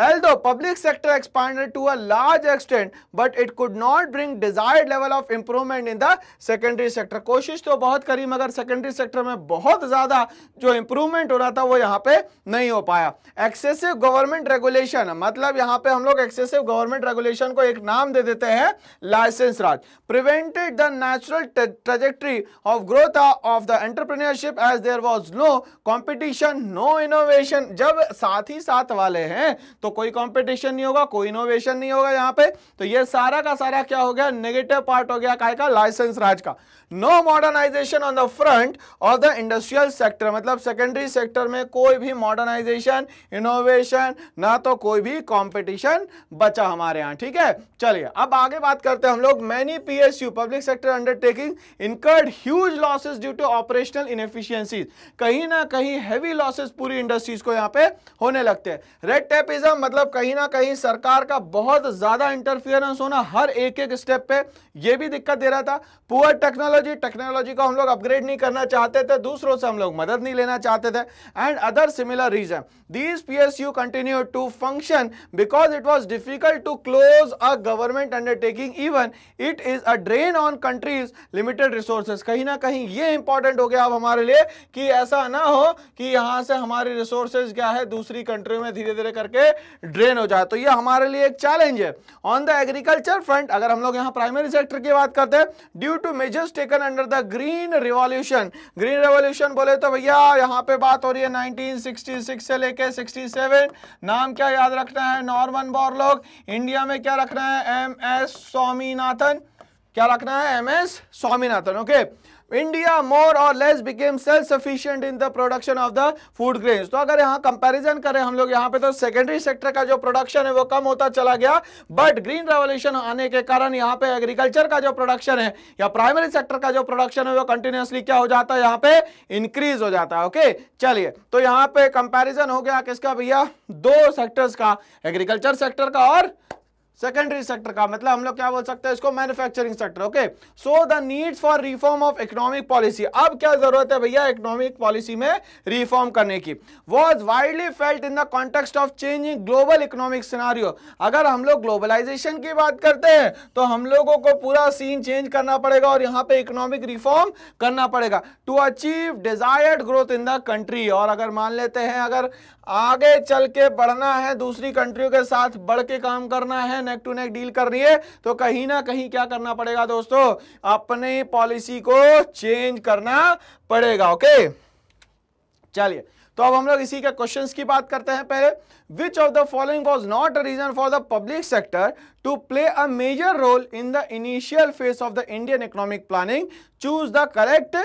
Although public sector expanded to a large extent, but it could not bring desired level of improvement in the secondary sector. कोशिश तो बहुत करी मगर secondary sector में बहुत ज़्यादा जो improvement हो रहा था वो यहाँ पे नहीं हो पाया। Excessive government regulation, मतलब यहाँ पे हम लोग excessive government regulation को एक नाम दे देते हैं license Raj. Prevented the natural trajectory of growth of the entrepreneurship as there was no competition, no innovation। जब साथ ही साथ वाले हैं तो आपको कोई कॉम्पिटिशन नहीं होगा, कोई इनोवेशन नहीं होगा यहाँ पे। तो ये सारा का सारा क्या हो गया, नेगेटिव पार्ट हो गया काय का, लाइसेंस राज का। No modernisation on the front of the industrial sector, मतलब सेकेंडरी सेक्टर में कोई भी मॉडर्नाइजेशन, इनोवेशन ना तो कोई भी कॉम्पिटिशन बचा हमारे यहाँ। ठीक है, चलिए अब आगे बात करते हैं हम लोग। Many PSU public sector undertaking incurred huge losses due to operational inefficiencies, कहीं ना कहीं हैवी लॉसेस पूरी इंडस्ट्रीज को यहाँ पे होने लगते हैं। रेड टेपिज्म मतलब कहीं ना कहीं सरकार का बहुत ज्यादा इंटरफियरेंस होना हर एक एक स्टेप पे, ये भी दिक्कत दे रहा था। पुअर टेक्नोलॉजी, टेक्नोलॉजी को हम लोग अपग्रेड नहीं करना चाहते थे, दूसरों से हम लोग मदद नहीं लेना चाहते थे, and other similar reason. These PSU continue to function because it was difficult to close a government undertaking even it is a drain on country's limited resources. कहीं ना कहीं ये इंपॉर्टेंट हो गया अब हमारे लिए कि ऐसा ना हो कि यहां से हमारी रिसोर्सेज क्या है दूसरी कंट्री में धीरे धीरे करके ड्रेन हो जाए, तो ये हमारे लिए एक चैलेंज है। ऑन द एग्रीकल्चर फ्रंट, अगर हम लोग यहाँ प्राइमरी सेक्टर की बात करते हैं, due to measures taken under the green revolution, green revolution बोले तो भैया यहाँ पे बात हो रही है नाइनटीन सिक्सटी सिक्स से लेके सिक्सटी सेवन। नाम क्या याद रखना है, नॉर्मन बोरलॉग। इंडिया में क्या रखना है, एम एस स्वामीनाथन। क्या रखना है, M S Swaminathan. Okay, India more और less became self sufficient in the production of the food grains. तो अगर यहाँ कंपैरिजन करें हम लोग यहाँ पे, तो सेकेंडरी सेक्टर का जो प्रोडक्शन है वो कम होता चला गया, बट ग्रीन रेवोल्यूशन आने के कारण यहाँ पे एग्रीकल्चर का जो प्रोडक्शन है या प्राइमरी सेक्टर का जो प्रोडक्शन है वो कंटिन्यूसली क्या हो जाता है, यहाँ पे इंक्रीज हो जाता है। ओके चलिए, तो यहाँ पे कंपेरिजन हो गया किसका भैया, दो सेक्टर्स का, एग्रीकल्चर सेक्टर का और सेकेंडरी सेक्टर का, मतलब हम लोग क्या बोल सकते हैं इसको, manufacturing sector. Okay, so the needs for reform of economic policy, अब क्या जरूरत है भैया इकोनॉमिक पॉलिसी में रिफॉर्म करने की, was widely felt in the context of changing global economic scenario. अगर हम लोग ग्लोबलाइजेशन की बात करते हैं तो हम लोगों को पूरा सीन चेंज करना पड़ेगा और यहाँ पे इकोनॉमिक रिफॉर्म करना पड़ेगा to achieve desired growth in the country. और अगर मान लेते हैं अगर आगे चल के बढ़ना है, दूसरी कंट्रियों के साथ बढ़ के काम करना है, नेक टू नेक डील करनी है, तो कहीं ना कहीं क्या करना पड़ेगा दोस्तों, अपने पॉलिसी को चेंज करना पड़ेगा। ओके चलिए, तो अब हम लोग इसी के क्वेश्चंस की बात करते हैं। पहले, which of the following was not a reason for the public sector to play a major role in the initial phase of the Indian economic planning, choose the correct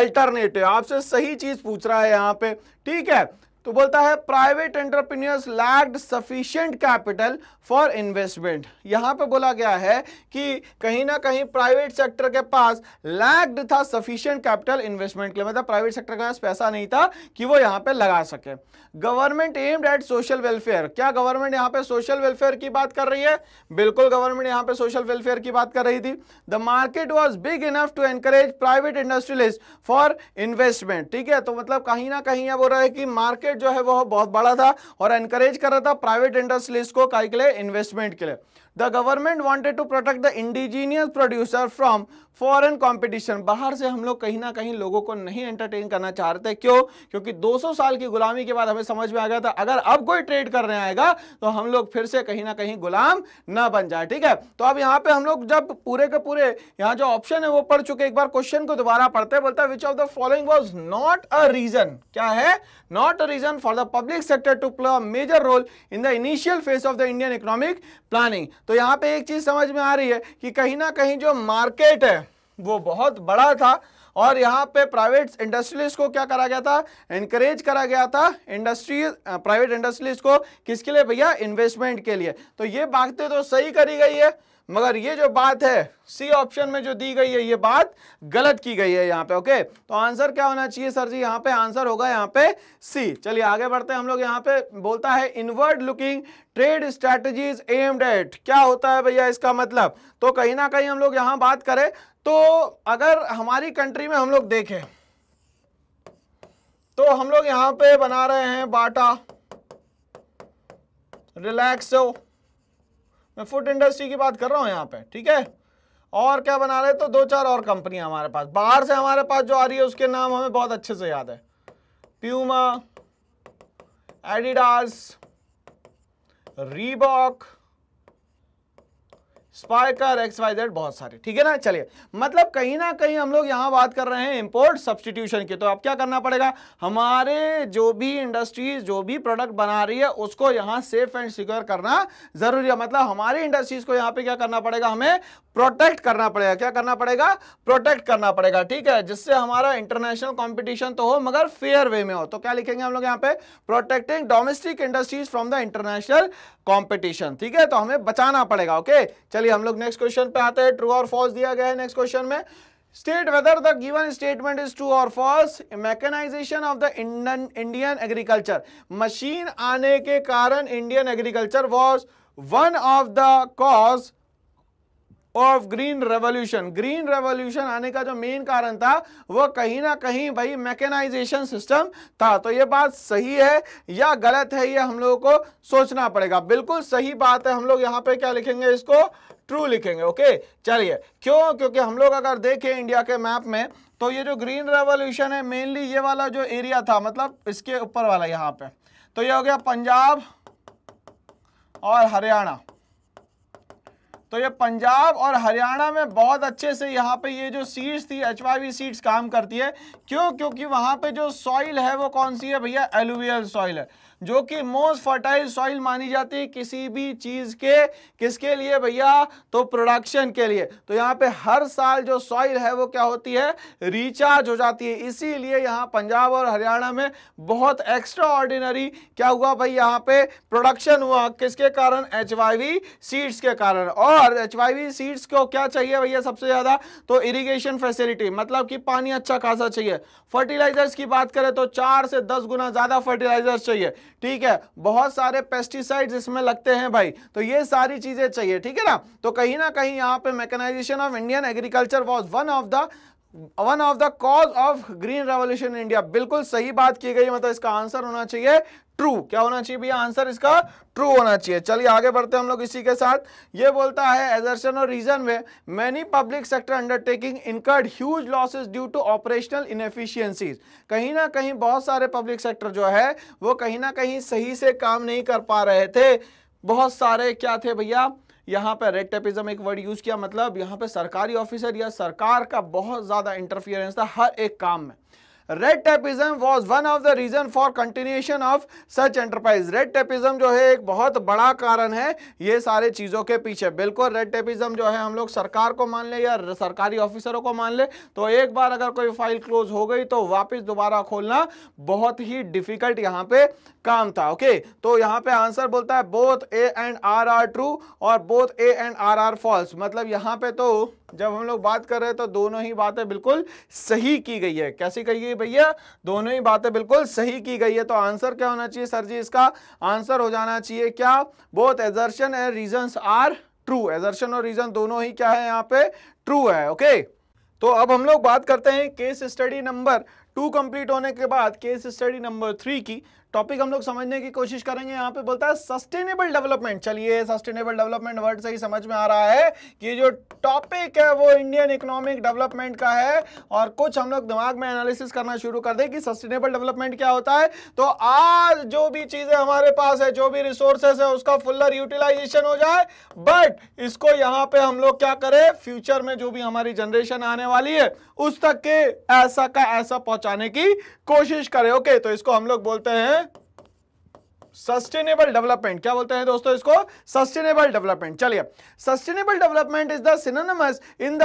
alternative. आपसे सही चीज पूछ रहा है यहाँ पे, ठीक है। तो बोलता है private entrepreneurs lacked sufficient capital for investment. यहाँ पे बोला गया है कि कहीं ना कहीं प्राइवेट सेक्टर के पास लैक्ड था सफिशिएंट कैपिटल इन्वेस्टमेंट के लिए, मतलब प्राइवेट सेक्टर के पास पैसा नहीं था कि वो यहाँ पे लगा सके। Government aimed at social welfare, क्या गवर्नमेंट यहाँ पे सोशल वेलफेयर की बात कर रही है, बिल्कुल गवर्नमेंट यहाँ पे सोशल वेलफेयर की बात कर रही थी। The market was big enough to encourage private industrialist for investment, ठीक है। तो मतलब कहीं ना कहीं यह बोल रहा है कि मार्केट जो है वो बहुत बड़ा था और एनकरेज कर रहा था प्राइवेट इंडस्ट्रीज को के लिए, इन्वेस्टमेंट के लिए। The government wanted to protect the indigenous producer from foreign competition, बाहर से हम लोग कहीं ना कहीं लोगों को नहीं एंटरटेन करना चाह रहे थे। क्यों? क्योंकि दो सौ साल की गुलामी के बाद हमें समझ में आ गया था अगर अब कोई ट्रेड करने आएगा तो हम लोग फिर से कहीं ना कहीं गुलाम ना बन जाए, ठीक है। तो अब यहाँ पे हम लोग जब पूरे के पूरे यहाँ जो ऑप्शन है वो पढ़ चुके, एक बार क्वेश्चन को दोबारा पढ़ते हैं। बोलता है which of the following was not a reason, क्या है, not a reason for the public sector to play a major role in the initial phase of the Indian economic planning. तो यहाँ पे एक चीज समझ में आ रही है कि कहीं ना कहीं जो मार्केट है वो बहुत बड़ा था और यहाँ पे प्राइवेट इंडस्ट्रीज को क्या करा गया था, एनकरेज करा गया था इंडस्ट्री, प्राइवेट इंडस्ट्रीज को किसके लिए भैया, इन्वेस्टमेंट के लिए। तो ये बातें तो सही करी गई है, मगर ये जो बात है सी ऑप्शन में जो दी गई है ये बात गलत की गई है यहाँ पे। ओके, तो आंसर क्या होना चाहिए सर जी, यहाँ पे आंसर होगा यहाँ पे सी। चलिए आगे बढ़ते हैं हम लोग। यहाँ पे बोलता है inward looking trade strategies aimed at, क्या होता है भैया इसका मतलब, तो कहीं ना कहीं हम लोग यहाँ बात करें तो अगर हमारी कंट्री में हम लोग देखें तो हम लोग यहाँ पे बना रहे हैं बाटा, रिलैक्सो, मैं फूड इंडस्ट्री की बात कर रहा हूँ यहाँ पे, ठीक है। और क्या बना रहे, तो दो चार और कंपनियां हमारे पास बाहर से हमारे पास जो आ रही है उसके नाम हमें बहुत अच्छे से याद है, Puma, Adidas, Reebok, Spykar, X Y Z बहुत सारे, ठीक है ना। चलिए, मतलब कहीं ना कहीं हम लोग यहाँ बात कर रहे हैं इंपोर्ट सब्सटीट्यूशन की। तो अब क्या करना पड़ेगा, हमारे जो भी इंडस्ट्रीज जो भी प्रोडक्ट बना रही है उसको यहाँ सेफ एंड सिक्योर करना जरूरी है। मतलब हमारी इंडस्ट्रीज को यहाँ पे क्या करना पड़ेगा, हमें प्रोटेक्ट करना पड़ेगा। क्या करना पड़ेगा, प्रोटेक्ट करना पड़ेगा, ठीक है, जिससे हमारा इंटरनेशनल कॉम्पिटिशन तो हो मगर फेयर वे में हो। तो क्या लिखेंगे हम लोग यहाँ पे, protecting domestic industries from the international competition, ठीक है। तो हमें बचाना पड़ेगा, ओके। चलिए हम लोग नेक्स्ट क्वेश्चन पे आते हैं। ट्रू और फॉल्स दिया गया है नेक्स्ट क्वेश्चन में। State whether the given statement is true और false. Mechanization of the Indian agriculture, machine आने के कारण Indian agriculture was one of the cause of green revolution. Green revolution आने का जो मेन कारण था वो कहीं ना कहीं भाई मैकेनाइजेशन सिस्टम था। तो ये बात सही है या गलत है ये हम लोगों को सोचना पड़ेगा। बिल्कुल सही बात है, हम लोग यहाँ पे क्या लिखेंगे, इसको ट्रू लिखेंगे, ओके। चलिए, क्यों, क्योंकि हम लोग अगर देखें इंडिया के मैप में तो ये जो ग्रीन रेवोल्यूशन है मेनली ये वाला जो एरिया था, मतलब इसके ऊपर वाला यहाँ पे, तो ये हो गया पंजाब और हरियाणा। तो ये पंजाब और हरियाणा में बहुत अच्छे से यहाँ पे ये जो सीड्स थी एचवाईवी सीड्स काम करती है। क्यों, क्योंकि वहाँ पे जो सॉइल है वो कौन सी है भैया, एलुवियल सॉइल है, जो कि मोस्ट फर्टाइल सॉइल मानी जाती है किसी भी चीज़ के, किसके लिए भैया, तो प्रोडक्शन के लिए। तो यहाँ पे हर साल जो सॉइल है वो क्या होती है, रिचार्ज हो जाती है। इसीलिए यहाँ पंजाब और हरियाणा में बहुत एक्स्ट्रा ऑर्डिनरी क्या हुआ भाई, यहाँ पे प्रोडक्शन हुआ, किसके कारण, एचवाईवी सीड्स के कारण। और एचवाईवी सीड्स को क्या चाहिए भैया सबसे ज़्यादा, तो इरीगेशन फैसिलिटी, मतलब कि पानी अच्छा खासा चाहिए। फर्टिलाइजर्स की बात करें तो चार से दस गुना ज़्यादा फर्टिलाइजर्स चाहिए, ठीक है। बहुत सारे पेस्टिसाइड्स इसमें लगते हैं भाई, तो ये सारी चीजें चाहिए, ठीक है ना। तो कहीं ना कहीं यहाँ पे mechanization of Indian agriculture was one of the one of the cause of green revolution in India. बिल्कुल सही बात की गई, मतलब इसका आंसर होना चाहिए ट्रू। क्या होना चाहिए भैया, आंसर इसका ट्रू होना चाहिए। चलिए आगे बढ़ते हैं हम लोग इसी के साथ। ये बोलता है एजर्शन और रीजन में many public sector undertaking incurred huge losses due to operational inefficiencies. कहीं ना कहीं बहुत सारे पब्लिक सेक्टर जो है वो कहीं ना कहीं सही से काम नहीं कर पा रहे थे। बहुत सारे क्या थे भैया, यहाँ पे रेड टेपिज्म एक वर्ड यूज किया, मतलब यहाँ पे सरकारी ऑफिसर या सरकार का बहुत ज्यादा इंटरफियरेंस था हर एक काम में। Red tapism was one of the reason for continuation of such enterprise. Red tapism जो है एक बहुत बड़ा कारण है ये सारे चीज़ों के पीछे। बिल्कुल, रेड टेपिज्म जो है हम लोग सरकार को मान ले या सरकारी ऑफिसरों को मान ले तो एक बार अगर कोई फाइल क्लोज हो गई तो वापस दोबारा खोलना बहुत ही डिफिकल्ट यहाँ पे काम था, ओके। तो यहाँ पे आंसर बोलता है both A and R are true और both A and R are false. मतलब यहाँ पे तो जब हम लोग बात कर रहे हैं तो दोनों ही बातें बिल्कुल सही की गई है। कैसी कही गई भैया, दोनों ही बातें बिल्कुल सही की गई है। तो आंसर क्या होना चाहिए सर जी, इसका आंसर हो जाना चाहिए क्या, both assertion and reasons are true. Assertion और रीजन दोनों ही क्या है यहाँ पे, ट्रू है, ओके। तो अब हम लोग बात करते हैं case study number two complete होने के बाद केस स्टडी नंबर थ्री की। टॉपिक हम लोग समझने की कोशिश करेंगे। यहाँ पे बोलता है सस्टेनेबल डेवलपमेंट। चलिए, सस्टेनेबल डेवलपमेंट वर्ड से ही समझ में आ रहा है कि जो टॉपिक है वो इंडियन इकोनॉमिक डेवलपमेंट का है और कुछ हम लोग दिमाग में एनालिसिस करना शुरू कर दें कि सस्टेनेबल डेवलपमेंट क्या होता है। तो आज जो भी चीज़ें हमारे पास है, जो भी रिसोर्सेज है, उसका फुलर यूटिलाइजेशन हो जाए, बट इसको यहाँ पे हम लोग क्या करें, फ्यूचर में जो भी हमारी जनरेशन आने वाली है उस तक के ऐसा का ऐसा पहुँचाने की कोशिश करें, ओके। तो इसको हम लोग बोलते हैं सस्टेनेबल डेवलपमेंट। क्या बोलते हैं दोस्तों इसको, सस्टेनेबल डेवलपमेंट। चलिए, sustainable development is the synonymous in the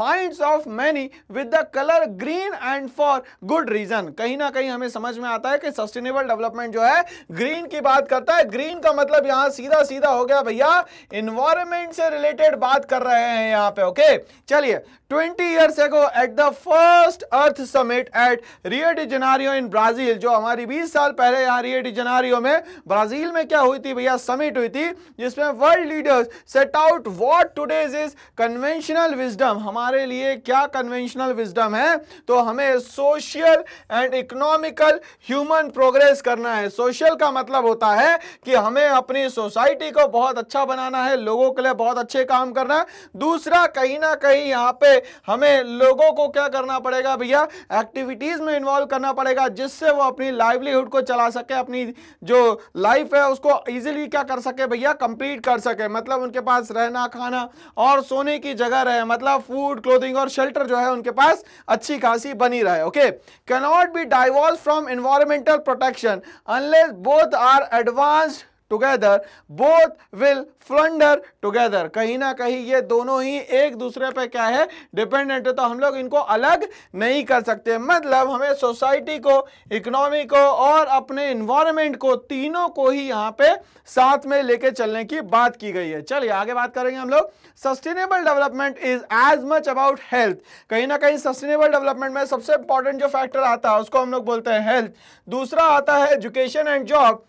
minds of many with the colour green and for good reason. कहीं ना कहीं हमें समझ में आता है कि सस्टेनेबल डेवलपमेंट जो है ग्रीन की बात करता है। ग्रीन का मतलब यहां सीधा सीधा हो गया भैया एनवायरमेंट से रिलेटेड बात कर रहे हैं यहाँ पे, ओके। चलिए, twenty years ago at the first earth summit at Rio de Janeiro in Brazil, जो हमारी बीस साल पहले यहाँ रियो डी जनेरियो में ब्राजील में क्या हुई थी भैया, समिट हुई थी, जिसमें world leaders set out what today's is conventional wisdom. हमारे लिए क्या कन्वेंशनल विजडम है, तो हमें social and economical human progress करना है। सोशल का मतलब होता है कि हमें अपनी सोसाइटी को बहुत अच्छा बनाना है, लोगों के लिए बहुत अच्छे काम करना। दूसरा, कहीं ना कहीं यहाँ पे हमें लोगों को क्या करना पड़ेगा भैया, एक्टिविटीज में इन्वॉल्व करना पड़ेगा, जिससे वो अपनी लाइवलीहुड को चला सके, अपनी जो लाइफ है उसको इजीली क्या कर सके भैया कंप्लीट कर सके, मतलब उनके पास रहना खाना और सोने की जगह रहे, मतलब फूड क्लोथिंग और शेल्टर जो है उनके पास अच्छी खासी बनी रहे। Okay, can not be diverse from environmental protection unless both are advanced together both will flounder together. कहीं ना कहीं ये दोनों ही एक दूसरे पे क्या है डिपेंडेंट है, तो हम लोग इनको अलग नहीं कर सकते। मतलब हमें सोसाइटी को, इकोनॉमी को और अपने इन्वायरमेंट को, तीनों को ही यहाँ पे साथ में लेके चलने की बात की गई है। चलिए आगे बात करेंगे हम लोग। Sustainable development is as much about health. कहीं ना कहीं सस्टेनेबल डेवलपमेंट में सबसे इंपॉर्टेंट जो फैक्टर आता है उसको हम लोग बोलते हैं हेल्थ। दूसरा आता है एजुकेशन एंड जॉब।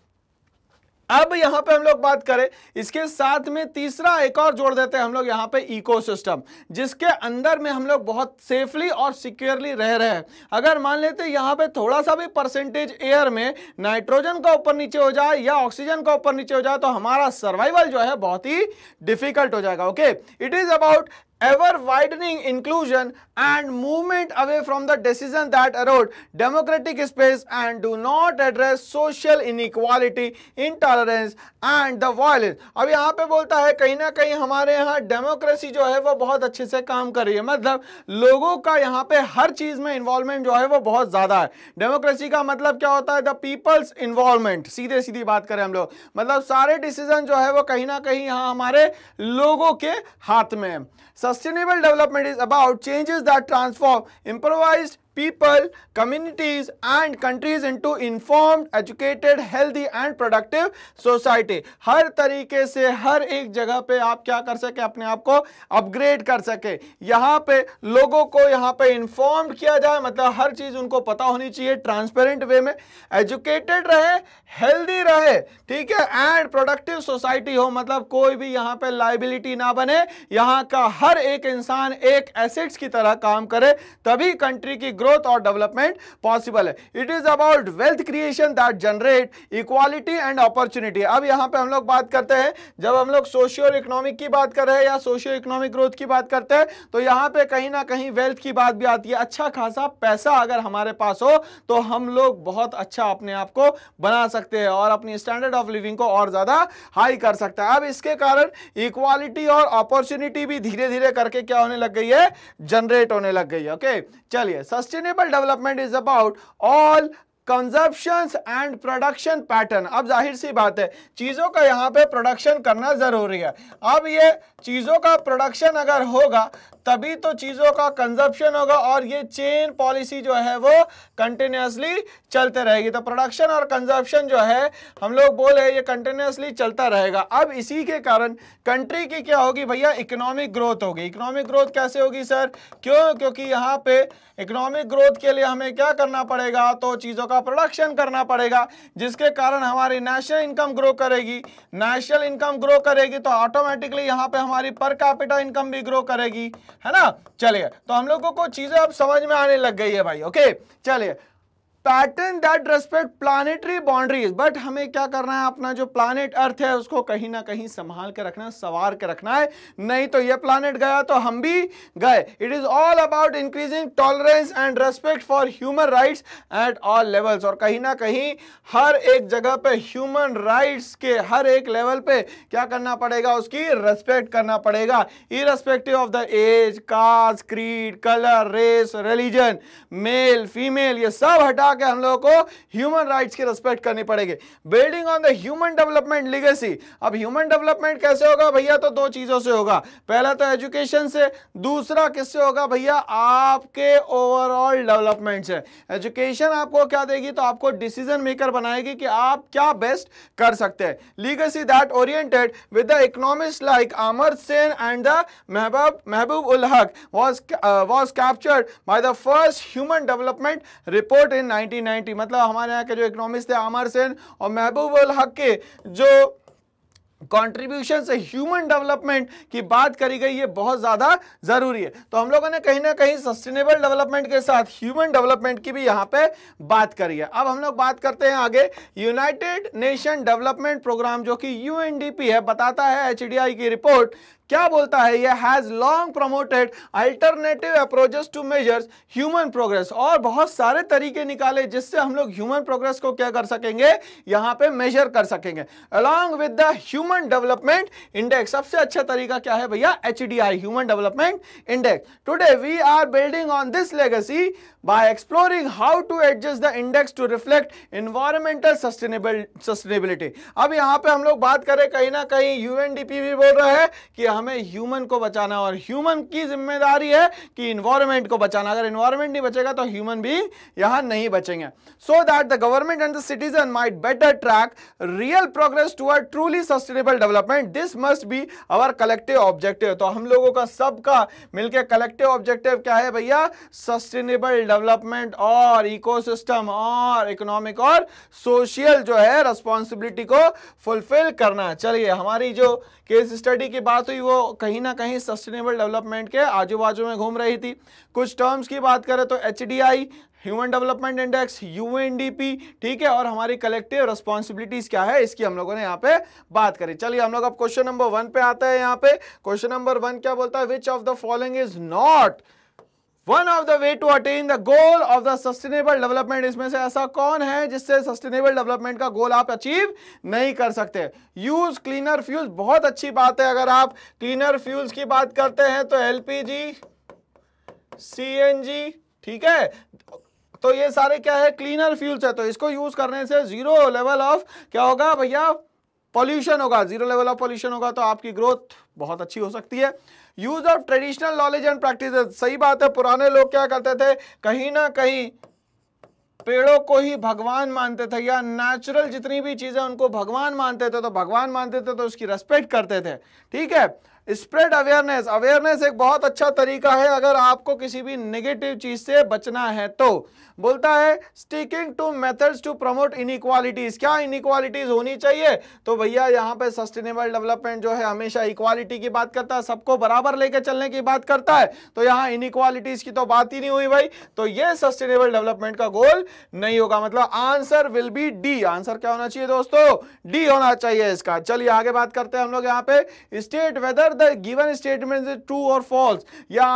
अब यहाँ पे हम लोग बात करें, इसके साथ में तीसरा एक और जोड़ देते हैं हम लोग यहाँ पे इकोसिस्टम, जिसके अंदर में हम लोग बहुत सेफली और सिक्योरली रह रहे हैं। अगर मान लेते हैं यहाँ पे थोड़ा सा भी परसेंटेज एयर में नाइट्रोजन का ऊपर नीचे हो जाए या ऑक्सीजन का ऊपर नीचे हो जाए तो हमारा सर्वाइवल जो है बहुत ही डिफिकल्ट हो जाएगा। Okay, it is about ever widening inclusion and movement away from the decision that erode democratic space and do not address social inequality, intolerance and the violence। अब यहाँ पे बोलता है कहीं ना कहीं हमारे यहाँ डेमोक्रेसी जो है वो बहुत अच्छे से काम कर रही है, मतलब लोगों का यहाँ पे हर चीज में इन्वॉल्वमेंट जो है वो बहुत ज्यादा है। डेमोक्रेसी का मतलब क्या होता है? The people's involvement. सीधे सीधी बात करें हम लोग, मतलब सारे डिसीजन जो है वो कहीं ना कहीं यहाँ हमारे लोगों के हाथ में है। Sustainable development is about changes that transform improvised people, communities and countries into informed, educated, healthy and productive society। हर तरीके से हर एक जगह पे आप क्या कर सके, अपने आप को अपग्रेड कर सके। यहाँ पे लोगों को यहाँ पे इन्फॉर्म्ड किया जाए, मतलब हर चीज़ उनको पता होनी चाहिए ट्रांसपेरेंट वे में। एजुकेटेड रहे, हेल्दी रहे, ठीक है, एंड प्रोडक्टिव सोसाइटी हो, मतलब कोई भी यहाँ पे लाइबिलिटी ना बने, यहाँ का हर एक इंसान एक एसेट्स की तरह काम करे, तभी कंट्री की ग्रोथ और डेवलपमेंट पॉसिबल है। It is about wealth creation that generate equality and opportunity. अब यहाँ पे हम लोग बात करते हैं, जब हम लोग सोशियो इकोनॉमिक की बात कर रहे हैं या सोशियो इकोनॉमिक ग्रोथ की बात करते हैं तो यहाँ पे कहीं ना कहीं वेल्थ की बात भी आती है। अच्छा खासा पैसा अगर हमारे पास हो तो हम लोग बहुत अच्छा अपने आप को बना सकते हैं और अपनी स्टैंडर्ड ऑफ लिविंग को और ज्यादा हाई कर सकते हैं। अब इसके कारण इक्वालिटी और अपॉर्चुनिटी भी धीरे धीरे करके क्या होने लग गई है, जनरेट होने लग गई है। ओके, चलिए, Sustainable development is about all consumptions and production pattern. अब जाहिर सी बात है चीज़ों का यहाँ पे प्रोडक्शन करना ज़रूरी है। अब ये चीज़ों का प्रोडक्शन अगर होगा तभी तो चीज़ों का कंजप्शन होगा और ये चेन पॉलिसी जो है वो कंटिन्यूसली चलते रहेगी। तो प्रोडक्शन और कंजप्शन जो है हम लोग बोले ये कंटिन्यूसली चलता रहेगा। अब इसी के कारण कंट्री की क्या होगी भैया, इकोनॉमिक ग्रोथ होगी। इकोनॉमिक ग्रोथ कैसे होगी सर? क्यों? क्योंकि यहाँ पे इकोनॉमिक ग्रोथ के लिए हमें क्या करना पड़ेगा, तो चीज़ों का प्रोडक्शन करना पड़ेगा, जिसके कारण हमारी नेशनल इनकम ग्रो करेगी। नेशनल इनकम ग्रो करेगी तो ऑटोमेटिकली यहाँ पे हमारी पर कैपिटा इनकम भी ग्रो करेगी, है ना। चलिए, तो हम लोगों को चीजें अब समझ में आने लग गई है भाई। ओके, चलिए, pattern that respect planetary boundaries. But हमें क्या करना है, अपना जो प्लानिट अर्थ है उसको कहीं ना कहीं संभाल के रखना है, सवार के रखना है, नहीं तो ये प्लानिट गया तो हम भी गए। It is all about increasing tolerance and respect for human rights at all levels. और कहीं ना कहीं हर एक जगह पे ह्यूमन राइट्स के हर एक लेवल पे क्या करना पड़ेगा, उसकी रेस्पेक्ट करना पड़ेगा, irrespective of the age, caste, creed, colour, race, religion, male, female, ये सब हटा कि हम लोगों को ह्यूमन राइट्स की रेस्पेक्ट करनी पड़ेगी। Building on the human development legacy. अब ह्यूमन डेवलपमेंट कैसे होगा भैया, तो दो चीजों से होगा। पहला तो एजुकेशन से, दूसरा किससे होगा भैया, आपके ओवरऑल डेवलपमेंट से। एजुकेशन आपको क्या देगी, तो आपको डिसीजन मेकर बनाएगी कि आप क्या बेस्ट कर सकते हैं। Legacy that oriented with the economist like Amar Sen and the Mahbub Mahbub ul Haq was was captured by the first human development report in nineteen ninety. मतलब हमारे यहाँ के जो इकोनॉमिस्ट थे अमर सेन और महबूब उल हक के जो कंट्रीब्यूशन से ह्यूमन डेवलपमेंट की बात करी गई, ये बहुत ज़्यादा ज़रूरी है। तो हम लोगों ने कहीं ना कहीं सस्टेनेबल डेवलपमेंट के साथ ह्यूमन डेवलपमेंट की भी यहाँ पे बात करी है। अब हम लोग बात करते हैं आगे। यूनाइटेड नेशन डेवलपमेंट प्रोग्राम जो कि यू एन डी पी है, बताता है एच डी आई की रिपोर्ट क्या बोलता है ये, has long promoted alternative approaches to measures human progress, और बहुत सारे तरीके निकाले जिससे हम लोग ह्यूमन प्रोग्रेस को क्या कर सकेंगे, यहाँ पे मेजर कर सकेंगे, along with the human development index. सबसे अच्छा तरीका क्या है भैया, H D I, human development index. Today we are building on this legacy by exploring how to adjust the index to reflect environmental sustainable sustainability. अब यहाँ पे हम लोग बात करें, कहीं ना कहीं यूएनडीपी भी बोल रहा है कि हमें ह्यूमन को बचाना, और ह्यूमन की जिम्मेदारी है कि एनवायरमेंट को बचाना। अगर एनवायरमेंट नहीं बचेगा तो ह्यूमन भी यहाँ नहीं बचेंगे। So that the government and the citizen might better track real progress toward truly sustainable development, this must be our collective objective. तो हम लोगों का सबका मिलकर कलेक्टिव ऑब्जेक्टिव क्या है भैया, सस्टेनेबल डेवलपमेंट और इकोसिस्टम और इकोनॉमिक और सोशल जो है रेस्पॉन्सिबिलिटी को फुलफिल करना। चलिए, हमारी जो केस स्टडी की बात हुई वो कहीं ना कहीं सस्टेनेबल डेवलपमेंट के आजू बाजू में घूम रही थी। कुछ टर्म्स की बात करें तो H D I, human development index, UNDP, ठीक है, और हमारी कलेक्टिव रिस्पॉन्सिबिलिटीज क्या है, इसकी हम लोगों ने यहाँ पे बात करी। चलिए हम लोग अब क्वेश्चन नंबर वन पे आते हैं। यहाँ पे क्वेश्चन नंबर वन क्या बोलता है, which of the following is not one of the way to attain the goal of the sustainable development. इसमें से ऐसा कौन है जिससे सस्टेनेबल डेवलपमेंट का गोल आप अचीव नहीं कर सकते। यूज क्लीनर फ्यूल्स, बहुत अच्छी बात है। अगर आप क्लीनर फ्यूल्स की बात करते हैं तो एलपीजी, सीएनजी, ठीक है, तो ये सारे क्या है, क्लीनर फ्यूल्स है। तो इसको यूज करने से जीरो लेवल ऑफ क्या होगा भैया, पॉल्यूशन होगा। जीरो लेवल ऑफ पॉल्यूशन होगा तो आपकी ग्रोथ बहुत अच्छी हो सकती है। Use of traditional knowledge and practices, सही बात है, पुराने लोग क्या करते थे, कहीं ना कहीं पेड़ों को ही भगवान मानते थे, या नेचुरल जितनी भी चीजें उनको भगवान मानते थे, तो भगवान मानते थे तो उसकी रेस्पेक्ट करते थे, ठीक है। स्प्रेड अवेयरनेस, अवेयरनेस एक बहुत अच्छा तरीका है अगर आपको किसी भी नेगेटिव चीज से बचना है तो। बोलता है sticking to methods to promote inequalities, क्या इनइक्वालिटीज होनी चाहिए, तो भैया यहाँ पे सस्टेनेबल डेवलपमेंट जो है हमेशा इक्वालिटी की बात करता है, सबको बराबर लेके चलने की बात करता है, तो यहाँ इनइक्वालिटीज की तो बात ही नहीं हुई भाई, तो ये सस्टेनेबल डेवलपमेंट का गोल नहीं होगा। मतलब answer will be D. Answer क्या होना चाहिए दोस्तों, डी होना चाहिए इसका। चलिए आगे बात करते हैं हम लोग यहाँ पे, state whether The given statement is true or false, या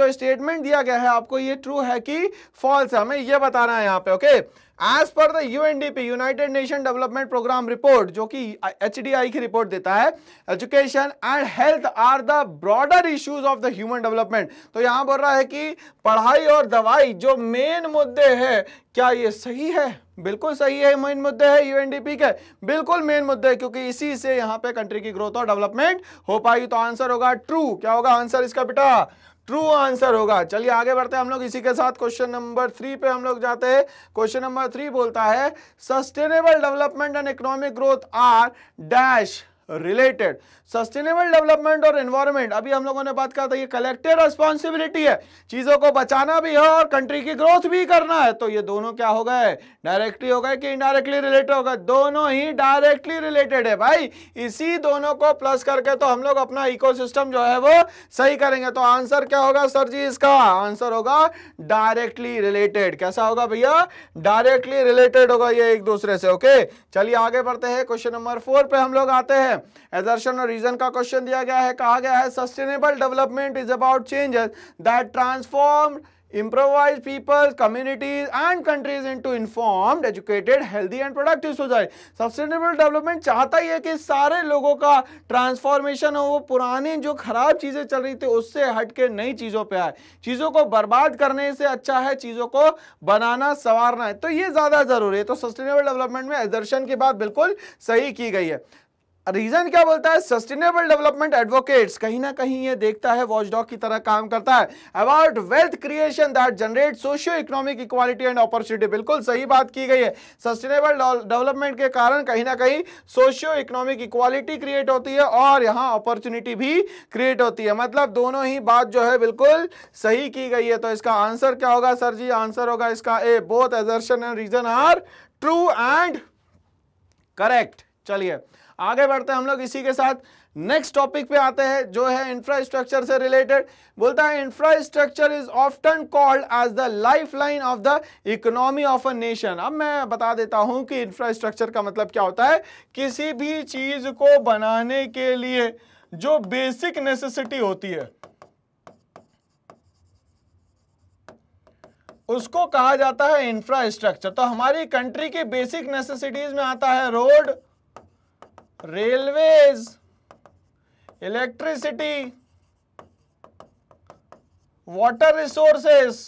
जो स्टेटमेंट दिया गया है आपको ये ट्रू है कि फॉल्स है, हमें ये बताना है यहाँ पे, okay. As per the UNDP, United Nation development programme report, जो कि एचडीआई की रिपोर्ट देता है, education and health are the broader issues of the human development. तो यहाँ बोल रहा है कि पढ़ाई और दवाई जो मेन मुद्दे हैं, क्या ये सही है, बिल्कुल सही है, मेन मुद्दे है यूएनडीपी के, बिल्कुल मेन मुद्दे है, क्योंकि इसी से यहाँ पे कंट्री की ग्रोथ और डेवलपमेंट हो पाएगी। तो आंसर होगा ट्रू। क्या होगा आंसर इसका बेटा, ट्रू आंसर होगा। चलिए आगे बढ़ते हैं हम लोग इसी के साथ, क्वेश्चन नंबर थ्री पे हम लोग जाते हैं। क्वेश्चन नंबर थ्री बोलता है sustainable development and economic growth are dash related. Sustainable development और एनवायरमेंट, अभी हम लोगों ने बात कहा था, ये कलेक्टिव रेस्पॉन्सिबिलिटी है, चीजों को बचाना भी है और कंट्री की ग्रोथ भी करना है, तो ये दोनों क्या हो गए, डायरेक्टली हो गए कि इनडायरेक्टली रिलेटेड हो गए, दोनों ही डायरेक्टली रिलेटेड है भाई। इसी दोनों को प्लस करके तो हम लोग अपना इकोसिस्टम जो है वो सही करेंगे। तो आंसर क्या होगा सर जी, इसका आंसर होगा डायरेक्टली रिलेटेड। कैसा होगा भैया, डायरेक्टली रिलेटेड होगा ये एक दूसरे से, ओके। चलिए आगे बढ़ते हैं, क्वेश्चन नंबर फोर पे हम लोग आते हैं। Assertion और रीजन का क्वेश्चन दिया गया है, कहा गया है sustainable development is about changes that transform improvise people, communities and countries into informed, educated, healthy and productive society। Sustainable development चाहता ही है कि सारे लोगों का ट्रांसफॉर्मेशन हो, वो पुराने जो खराब चीज़ें चल रही थी उससे हट के नई चीज़ों पे आए। चीज़ों को बर्बाद करने से अच्छा है चीज़ों को बनाना संवारना है, तो ये ज़्यादा ज़रूरी है। तो सस्टेनेबल डेवलपमेंट में assertion की बात बिल्कुल सही की गई है। रीजन क्या बोलता है, सस्टेनेबल डेवलपमेंट एडवोकेट्स, कहीं ना कहीं ये देखता है, वॉचडॉग की तरह काम करता है, about wealth creation that generate socio economic equality and opportunity. बिल्कुल सही बात की गई है, सस्टेनेबल डेवलपमेंट के कारण कहीं ना कहीं सोशियो इकोनॉमिक इक्वालिटी क्रिएट होती है और यहाँ अपॉर्चुनिटी भी क्रिएट होती है, मतलब दोनों ही बात जो है बिल्कुल सही की गई है। तो इसका आंसर क्या होगा सर जी, आंसर होगा इसका A, both assertion and reason are true and correct. चलिए आगे बढ़ते हैं हम लोग इसी के साथ, नेक्स्ट टॉपिक पे आते हैं जो है इंफ्रास्ट्रक्चर से रिलेटेड। बोलता है infrastructure is often called as the lifeline of the economy of a nation. अब मैं बता देता हूं कि इंफ्रास्ट्रक्चर का मतलब क्या होता है, किसी भी चीज को बनाने के लिए जो बेसिक नेसेसिटी होती है उसको कहा जाता है इंफ्रास्ट्रक्चर। तो हमारी कंट्री की बेसिक नेसेसिटीज में आता है road, railways, electricity, water resources,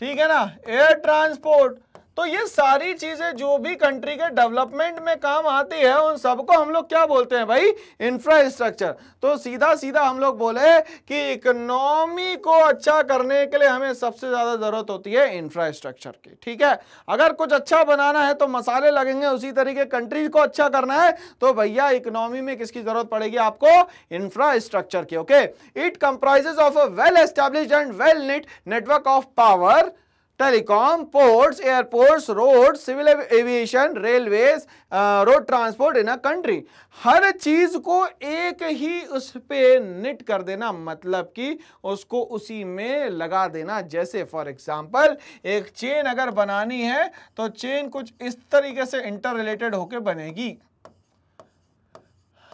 ठीक है ना, एयर ट्रांसपोर्ट। तो ये सारी चीजें जो भी कंट्री के डेवलपमेंट में काम आती है उन सबको हम लोग क्या बोलते हैं भाई, इंफ्रास्ट्रक्चर। तो सीधा सीधा हम लोग बोले कि इकोनॉमी को अच्छा करने के लिए हमें सबसे ज्यादा जरूरत होती है इंफ्रास्ट्रक्चर की। ठीक है, अगर कुछ अच्छा बनाना है तो मसाले लगेंगे, उसी तरीके कंट्री को अच्छा करना है तो भैया इकोनॉमी में किसकी जरूरत पड़ेगी आपको, इंफ्रास्ट्रक्चर की। Okay, it comprises of a well established and well knit network of power, telecom, ports, airports, road, civil aviation, railways, road transport in a country. हर चीज को एक ही उस पे निट कर देना, मतलब कि उसको उसी में लगा देना। जैसे फॉर एग्जांपल एक चेन अगर बनानी है तो चेन कुछ इस तरीके से इंटर रिलेटेड होके बनेगी।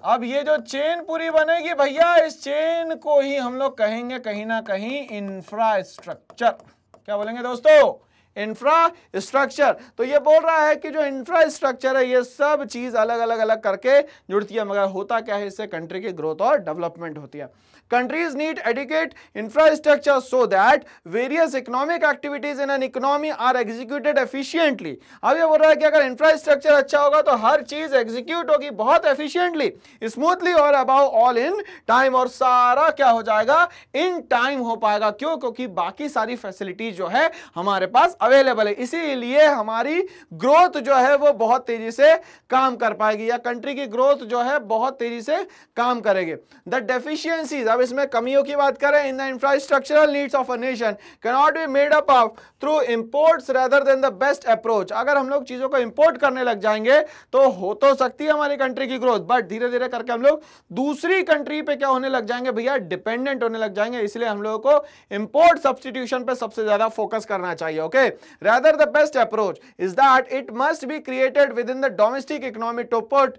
अब ये जो चेन पूरी बनेगी भैया, इस चेन को ही हम लोग कहेंगे कहीं ना कहीं इंफ्रास्ट्रक्चर। क्या बोलेंगे दोस्तों, इंफ्रास्ट्रक्चर। तो ये बोल रहा है कि जो इंफ्रास्ट्रक्चर है ये सब चीज अलग अलग अलग करके जुड़ती है, मगर होता क्या है, इससे कंट्री की ग्रोथ और डेवलपमेंट होती है। Countries need adequate infrastructure so that various economic activities in an economy are executed efficiently. अब ये बोल रहा है कि अगर इंफ्रास्ट्रक्चर अच्छा होगा तो हर चीज एग्जीक्यूट होगी बहुत एफिशिएंटली, स्मूथली और अबाउ ऑल इन टाइम, और सारा क्या हो जाएगा, इन टाइम हो पाएगा। क्यों? क्योंकि बाकी सारी फैसिलिटीज जो है हमारे पास अवेलेबल है, इसीलिए हमारी ग्रोथ जो है वो बहुत तेजी से काम कर पाएगी, या कंट्री की ग्रोथ जो है बहुत तेजी से काम करेगी। द डेफिशिएंसीज, अब इसमें कमियों की बात करें, in the infrastructural needs of a nation can not be made up of through imports rather than the best approach. अगर हम लोग चीजों को इंपोर्ट करने लग जाएंगे तो हो तो सकती है हमारी कंट्री की ग्रोथ, बट धीरे धीरे करके हम लोग दूसरी कंट्री पे क्या होने लग जाएंगे भैया, डिपेंडेंट होने लग जाएंगे। इसलिए हम लोगों को इंपोर्ट सब्सटीट्यूशन पर सबसे ज्यादा फोकस करना चाहिए। Okay, rather the best approach is that it must be created within the domestic economy to put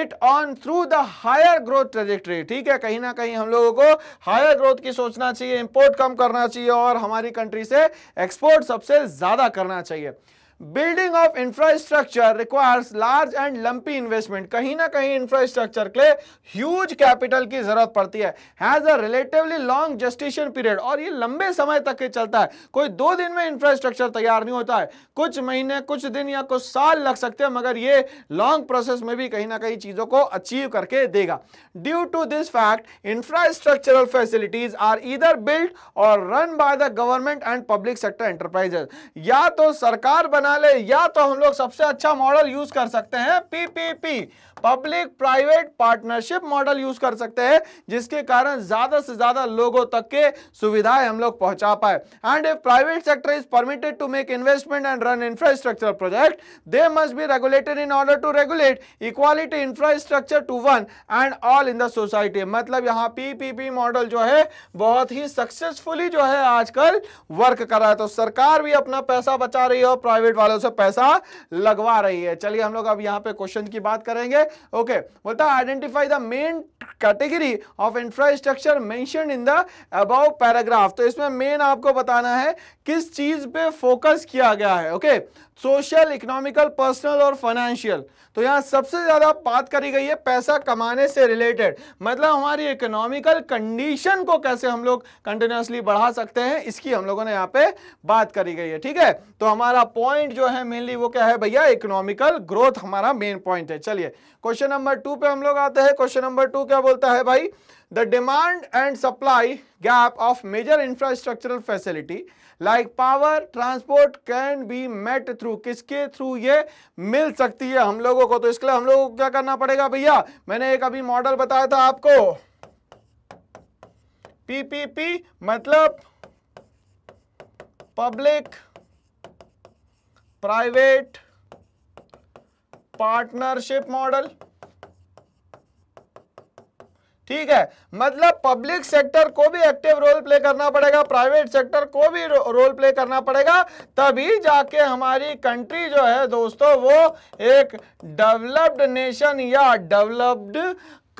it on through the higher growth trajectory। ठीक है, कहीं ना कहीं हम लोगों को हायर ग्रोथ की सोचना चाहिए, इंपोर्ट कम करना चाहिए और हमारी कंट्री से एक्सपोर्ट सबसे ज्यादा करना चाहिए। Building of infrastructure requires large and lumpy investment, कहीं ना कहीं इंफ्रास्ट्रक्चर के लिए ह्यूज कैपिटल की जरूरत पड़ती है। Has a relatively long gestation period, और ये लंबे समय तक के चलता है, कोई दो दिन में इंफ्रास्ट्रक्चर तैयार नहीं होता है, कुछ महीने, कुछ दिन या कुछ साल लग सकते हैं, मगर ये लॉन्ग प्रोसेस में भी कहीं ना कहीं चीजों को अचीव करके देगा। Due to this fact infrastructural facilities are either built और run by the government and public sector enterprises, या तो सरकार बना ले, या तो हम लोग सबसे अच्छा मॉडल यूज कर सकते हैं PPP, public private partnership model use कर सकते हैं, जिसके कारण ज्यादा से ज्यादा लोगों तक के सुविधाएं हम लोग पहुंचा पाए। And if private sector is permitted to make investment and run infrastructure project they must be regulated in order to regulate equality infrastructure to one and all in the society. मतलब यहां पीपीपी मॉडल जो है बहुत ही successfully जो है आजकल work कर रहा है, तो सरकार भी अपना पैसा बचा रही है और प्राइवेट वालों से पैसा लगवा रही है। चलिए हम लोग अब यहां पे क्वेश्चन की बात करेंगे। ओके, बोलता है identify the main category of infrastructure mention in the above paragraph. तो इसमें मेन आपको बताना है किस चीज पे फोकस किया गया है। ओके, सोशल, इकोनॉमिकल, पर्सनल और फाइनेंशियल। तो यहाँ सबसे ज्यादा बात करी गई है पैसा कमाने से रिलेटेड, मतलब हमारी इकोनॉमिकल कंडीशन को कैसे हम लोग कंटिन्यूअसली बढ़ा सकते हैं, इसकी हम लोगों ने यहाँ पे बात करी गई है। ठीक है, तो हमारा पॉइंट जो है मेनली वो क्या है भैया, इकोनॉमिकल ग्रोथ हमारा मेन पॉइंट है। चलिए क्वेश्चन नंबर टू पे हम लोग आते हैं। क्वेश्चन नंबर टू क्या बोलता है भाई, the demand and supply gap of major infrastructural facility like power, transport can be met through, किसके थ्रू ये मिल सकती है हम लोगों को। तो इसके लिए हम लोगों को क्या करना पड़ेगा भैया, मैंने एक अभी मॉडल बताया था आपको पीपीपी, मतलब पब्लिक प्राइवेट पार्टनरशिप मॉडल। ठीक है, मतलब पब्लिक सेक्टर को भी एक्टिव रोल प्ले करना पड़ेगा, प्राइवेट सेक्टर को भी रो, रोल प्ले करना पड़ेगा, तभी जाके हमारी कंट्री जो है दोस्तों वो एक डेवलप्ड नेशन या डेवलप्ड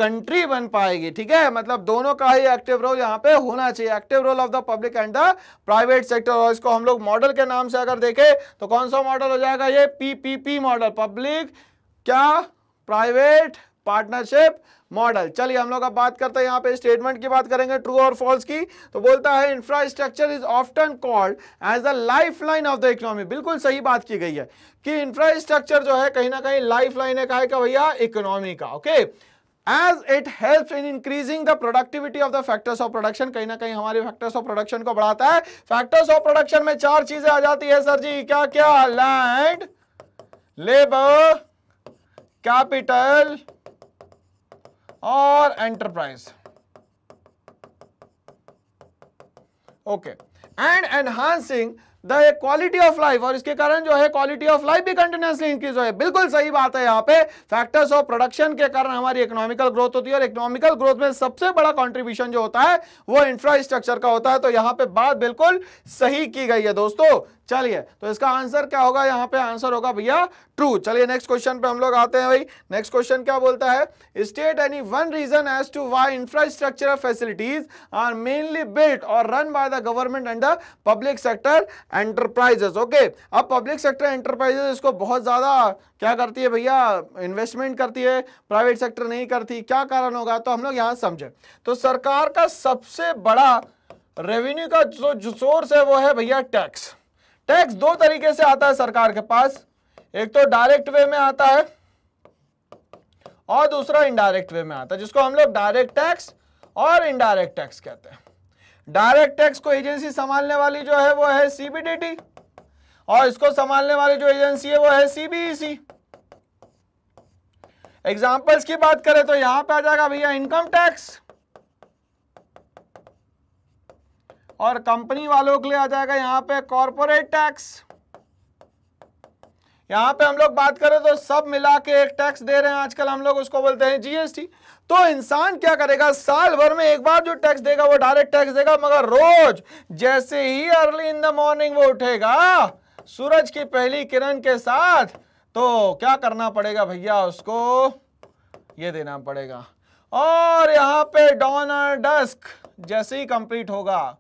कंट्री बन पाएगी। ठीक है, मतलब दोनों का ही एक्टिव रोल यहाँ पे होना चाहिए, active role of the public and the private sector. और इसको हम लोग मॉडल के नाम से अगर देखें तो कौन सा मॉडल हो जाएगा ये, पीपीपी मॉडल, पब्लिक क्या प्राइवेट पार्टनरशिप मॉडल। चलिए हम लोग अब बात करते हैं यहाँ पे स्टेटमेंट की, बात करेंगे ट्रू और फॉल्स की। तो बोलता है infrastructure is often called as the lifeline of the economy. बिल्कुल सही बात की गई है कि इंफ्रास्ट्रक्चर जो है कहीं ना कहीं लाइफलाइन है, कहा भैया इकोनॉमी का। Okay, as it helps in increasing the productivity of the factors of production, कहीं ना कहीं हमारे फैक्टर्स ऑफ प्रोडक्शन को बढ़ाता है। फैक्टर्स ऑफ प्रोडक्शन में चार चीजें आ जाती है सर जी, क्या क्या, लैंड, लेबर, कैपिटल और enterprise. Okay, and enhancing the quality of life, और इसके कारण जो है क्वालिटी ऑफ लाइफ भी कंटिन्यूअसली इंक्रीज हो है। बिल्कुल सही बात है, यहाँ पे फैक्टर्स ऑफ प्रोडक्शन के कारण हमारी इकोनॉमिकल ग्रोथ होती है, और इकोनॉमिकल ग्रोथ में सबसे बड़ा कंट्रीब्यूशन जो होता है वो इंफ्रास्ट्रक्चर का होता है। तो यहाँ पे बात बिल्कुल सही की गई है दोस्तों। चलिए, तो इसका आंसर क्या होगा, यहाँ पे आंसर होगा भैया ट्रू। चलिए नेक्स्ट क्वेश्चन पे हम लोग आते हैं भाई। नेक्स्ट क्वेश्चन क्या बोलता है, state any one reason as to why infrastructural facilities are mainly built और run by the government and the public sector enterprises. Okay, अब पब्लिक सेक्टर एंटरप्राइजेस इसको बहुत ज्यादा क्या करती है भैया, इन्वेस्टमेंट करती है, प्राइवेट सेक्टर नहीं करती, क्या कारण होगा, तो हम लोग यहाँ समझे। तो सरकार का सबसे बड़ा रेवेन्यू का जो, जो सोर्स है वो है भैया टैक्स। टैक्स दो तरीके से आता है सरकार के पास, एक तो डायरेक्ट वे में आता है और दूसरा इनडायरेक्ट वे में आता है, जिसको हम लोग डायरेक्ट टैक्स और इनडायरेक्ट टैक्स कहते हैं। डायरेक्ट टैक्स को एजेंसी संभालने वाली जो है वो है सीबीडीटी, और इसको संभालने वाली जो एजेंसी है वो है सीबीआईसी। एग्जांपल्स की बात करें तो यहां पे आ जाएगा भैया इनकम टैक्स, और कंपनी वालों के लिए आ जाएगा यहां पे कॉर्पोरेट टैक्स। यहां पे हम लोग बात करें तो सब मिला के एक टैक्स दे रहे हैं आजकल, हम लोग उसको बोलते हैं जीएसटी। तो इंसान क्या करेगा, साल भर में एक बार जो टैक्स देगा वो डायरेक्ट टैक्स देगा, मगर रोज जैसे ही अर्ली इन द मॉर्निंग वो उठेगा सूरज की पहली किरण के साथ, तो क्या करना पड़ेगा भैया, उसको ये देना पड़ेगा। और यहाँ पे डॉन और डस्क जैसे ही कंप्लीट होगा,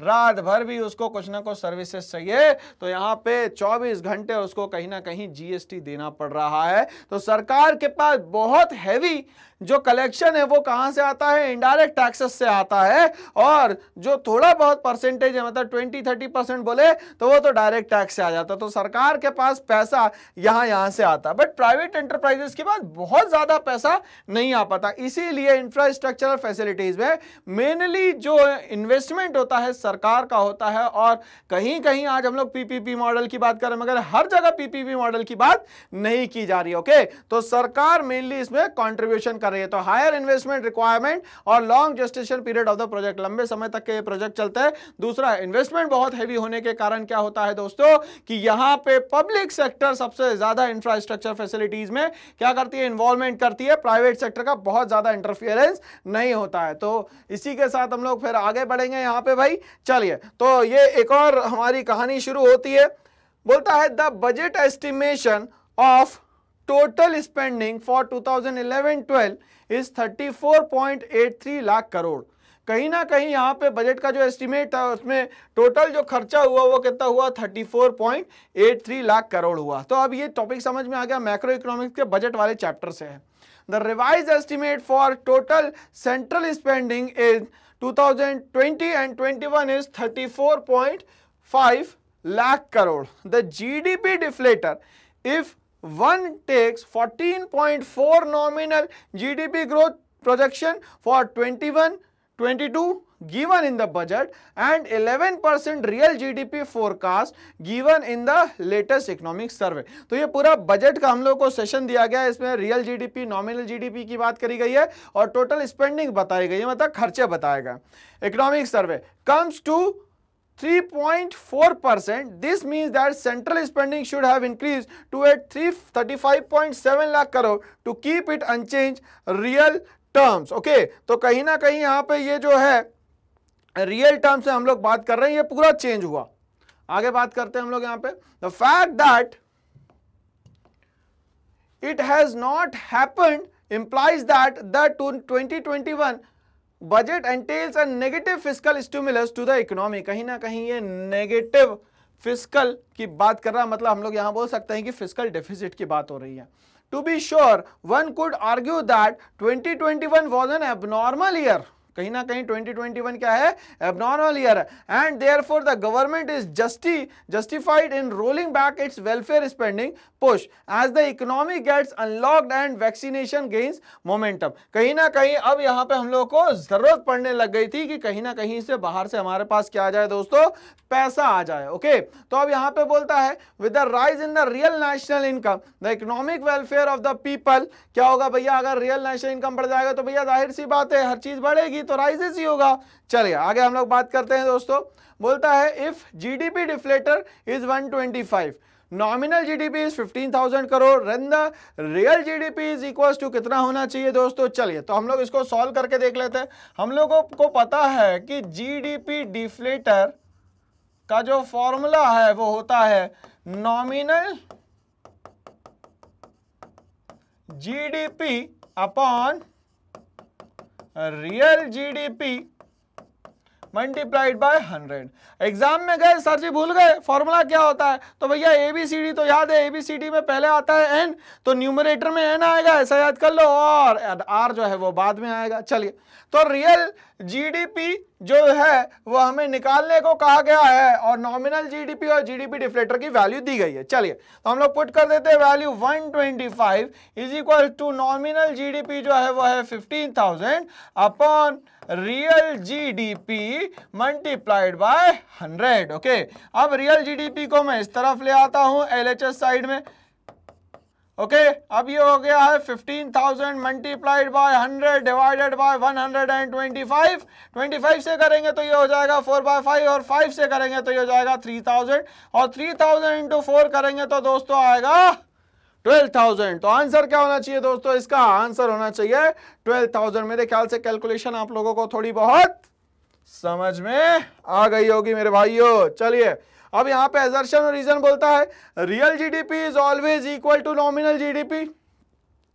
रात भर भी उसको कुछ ना कुछ सर्विसेज चाहिए, तो यहाँ पे चौबीस घंटे उसको कहीं ना कहीं जीएसटी देना पड़ रहा है। तो सरकार के पास बहुत हैवी जो कलेक्शन है वो कहाँ से आता है, इनडायरेक्ट टैक्सेस से आता है, और जो थोड़ा बहुत परसेंटेज है, मतलब बीस तीस परसेंट बोले तो वो तो डायरेक्ट टैक्स से आ जाता है। तो सरकार के पास पैसा यहाँ यहाँ से आता है, बट प्राइवेट एंटरप्राइजेस के पास बहुत ज़्यादा पैसा नहीं आ पाता। इसीलिए इंफ्रास्ट्रक्चरल फैसिलिटीज़ में मेनली जो इन्वेस्टमेंट होता है सरकार का होता है, और कहीं कहीं आज हम लोग पीपीपी मॉडल की बात कर रहे हैं, मगर हर जगह पीपीपी मॉडल की बात नहीं की जा रही। ओके, तो सरकार मेनली इसमें कंट्रीब्यूशन कर रही है। तो हायर इन्वेस्टमेंट रिक्वायरमेंट और long gestation period of the project, लंबे समय तक के प्रोजेक्ट चलते हैं। दूसरा, इन्वेस्टमेंट बहुत हैवी होने के कारण क्या होता है दोस्तों कि यहाँ पे पब्लिक सेक्टर सबसे ज्यादा इंफ्रास्ट्रक्चर फैसिलिटीज में क्या करती है, इन्वॉल्वमेंट करती है, प्राइवेट सेक्टर का बहुत ज्यादा इंटरफियरेंस नहीं होता है। तो इसी के साथ हम लोग फिर आगे बढ़ेंगे यहाँ पे भाई। चलिए, तो ये एक और हमारी कहानी शुरू होती है। बोलता है the budget estimation of total spending for two thousand eleven to twelve is thirty four point eight three lakh crore. कहीं ना कहीं यहाँ पे बजट का जो एस्टिमेट है उसमें टोटल जो खर्चा हुआ वो कितना हुआ, thirty four point eight three lakh crore हुआ। तो अब ये टॉपिक समझ में आ गया, मैक्रो इकोनॉमिक्स के बजट वाले चैप्टर से है। The revise estimate for total central spending is two thousand twenty and twenty one is thirty four point five lakh crore. The G D P deflator, if one takes fourteen point four nominal G D P growth projection for twenty one twenty two given in the budget and eleven percent real G D P forecast given in the latest economic survey. तो ये पूरा budget का हम लोग को session दिया गया है, इसमें रियल जीडीपी, नॉमिनल जीडीपी की बात करी गई है और टोटल स्पेंडिंग बताई गई है, मतलब खर्चे बताए गए। Economic survey comes to three point four percent. This means that central spending should have increased to at thirty five point seven lakh crore to keep it unchanged real terms. Okay, तो कहीं ना कहीं यहाँ पे ये जो है real terms से हम लोग बात कर रहे हैं, ये पूरा चेंज हुआ। आगे बात करते हैं हम लोग यहाँ पे। The fact that it has not happened implies that the twenty twenty-one budget entails a negative fiscal stimulus to the economy. कहीं ना कहीं ये negative fiscal की बात कर रहा, मतलब हम लोग यहाँ बोल सकते हैं कि fiscal deficit की बात हो रही है. To be sure, one could argue that twenty twenty-one was an abnormal year. कहीं ना कहीं twenty twenty-one क्या है? Abnormal year. And therefore the government is justi justified in rolling back its welfare spending push as the economy gets unlocked and vaccination gains momentum. कहीं ना कहीं अब यहाँ पे हम लोगों को जरूरत पड़ने लग गई थी कि कहीं ना कहीं से बाहर से हमारे पास क्या आ जाए दोस्तों, पैसा आ जाए. Okay okay? तो अब यहाँ पे बोलता है with the rise in the real national income the economic welfare of the people. क्या होगा भैया? अगर रियल नेशनल इनकम बढ़ जाएगा तो भैया जाहिर सी बात है हर चीज बढ़ेगी, तो राइजेस ही होगा. चलिए आगे हम लोग बात करते हैं दोस्तों. बोलता है if GDP deflator is one twenty five, nominal GDP is fifteen thousand crore, then the real GDP is equal to कितना होना चाहिए दोस्तों? चलिए तो हम लोग इसको सॉल्व करके देख लेते हैं. हम लोगों को पता है कि जीडीपी डिफ्लेटर का जो फॉर्मूला है वो होता है nominal GDP upon real GDP multiplied by hundred. Exam में गए सर जी भूल गए फॉर्मूला क्या होता है, तो भैया ए बी सी डी तो याद है, ए बी सी डी में पहले आता है एन, तो न्यूमरेटर में एन आएगा, ऐसा याद कर लो, और आर जो है वो बाद में आएगा. चलिए तो रियल जीडीपी जो है वो हमें निकालने को कहा गया है और नॉमिनल जीडीपी और जीडीपी डिफ्लेटर की वैल्यू दी गई है. चलिए तो हम लोग पुट कर देते हैं value one twenty five is equal to nominal GDP जो है वो है fifteen thousand upon real GDP multiplied by hundred. Okay अब रियल जीडीपी को मैं इस तरफ ले आता हूं एलएचएस साइड में. ओके okay, अब ये हो गया है fifteen thousand multiplied by hundred divided by one twenty five. Twenty five से करेंगे तो ये हो जाएगा फोर बाय फाइव, और फाइव से करेंगे तो ये हो जाएगा थ्री थाउजेंड, और थ्री थाउजेंड इंटू फोर करेंगे तो दोस्तों आएगा ट्वेल्व थाउजेंड. तो आंसर क्या होना चाहिए दोस्तों? इसका आंसर होना चाहिए ट्वेल्व थाउजेंड. मेरे ख्याल से कैलकुलेशन आप लोगों को थोड़ी बहुत समझ में आ गई होगी मेरे भाइयों. चलिए अब यहाँ पे assertion और रीजन बोलता है real GDP is always equal to nominal GDP.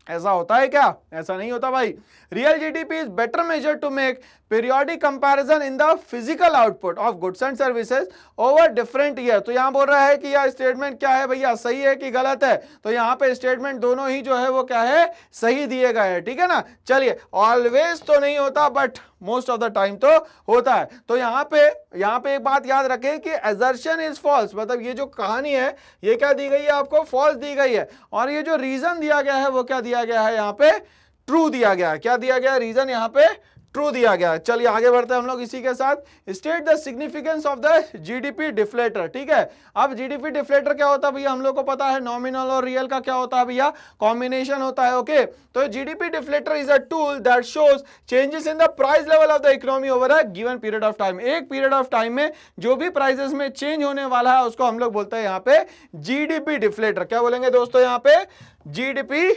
ऐसा होता है क्या? ऐसा नहीं होता भाई. Real GDP is better measure to make periodic comparison in the physical output of goods and services over different year. तो यहाँ बोल रहा है कि यह स्टेटमेंट क्या है भैया, सही है कि गलत है? तो यहाँ पे स्टेटमेंट दोनों ही जो है वो क्या है, सही दिए गए हैं. ठीक है ना. चलिए ऑलवेज तो नहीं होता but most of the time तो होता है. तो यहाँ पे यहाँ पे एक बात याद रखें कि assertion is false, मतलब ये जो कहानी है ये क्या दी गई है आपको, false दी गई है, और ये जो रीजन दिया गया है वो क्या दिया गया है यहाँ पे, ट्रू दिया गया है. क्या दिया गया है? रीजन यहाँ पे ट्रू दिया गया है. चलिए आगे बढ़ते हैं हम लोग इसी के साथ. State the significance of the GDP deflator. ठीक है अब जीडीपी डिफ्लेटर क्या होता है भैया? हम लोग को पता है नॉमिनल और रियल का क्या होता है भैया, कॉम्बिनेशन होता है. ओके तो GDP deflator is a tool that shows changes in the price level of the economy over a given period of time. एक पीरियड ऑफ टाइम में जो भी प्राइसेस में चेंज होने वाला है उसको हम लोग बोलते हैं यहाँ पे जीडीपी डिफ्लेटर. क्या बोलेंगे दोस्तों यहाँ पे? GDP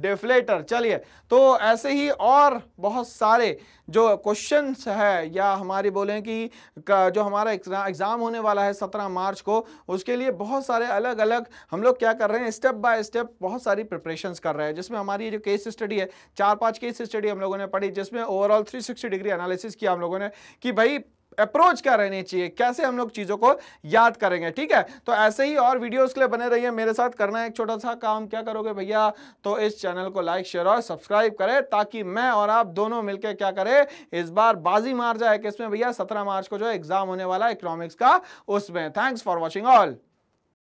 deflator. चलिए तो ऐसे ही और बहुत सारे जो क्वेश्चंस है या हमारी बोलें कि जो हमारा एग्ज़ाम होने वाला है सत्रह मार्च को, उसके लिए बहुत सारे अलग अलग हम लोग क्या कर रहे हैं, स्टेप बाय स्टेप बहुत सारी प्रिपरेशंस कर रहे हैं, जिसमें हमारी जो केस स्टडी है चार पांच केस स्टडी हम लोगों ने पढ़ी, जिसमें overall three sixty degree analysis किया हम लोगों ने कि भाई अप्रोच क्या रहनी चाहिए, कैसे हम लोग चीज़ों को याद करेंगे. ठीक है तो ऐसे ही और वीडियोस के लिए बने रहिए मेरे साथ. करना है एक छोटा सा काम, क्या करोगे भैया? तो इस चैनल को लाइक शेयर और सब्सक्राइब करें ताकि मैं और आप दोनों मिलकर क्या करें, इस बार बाजी मार जाए किसमें भैया, सत्रह मार्च को जो एग्जाम होने वाला है इकोनॉमिक्स का उसमें. Thanks for watching all.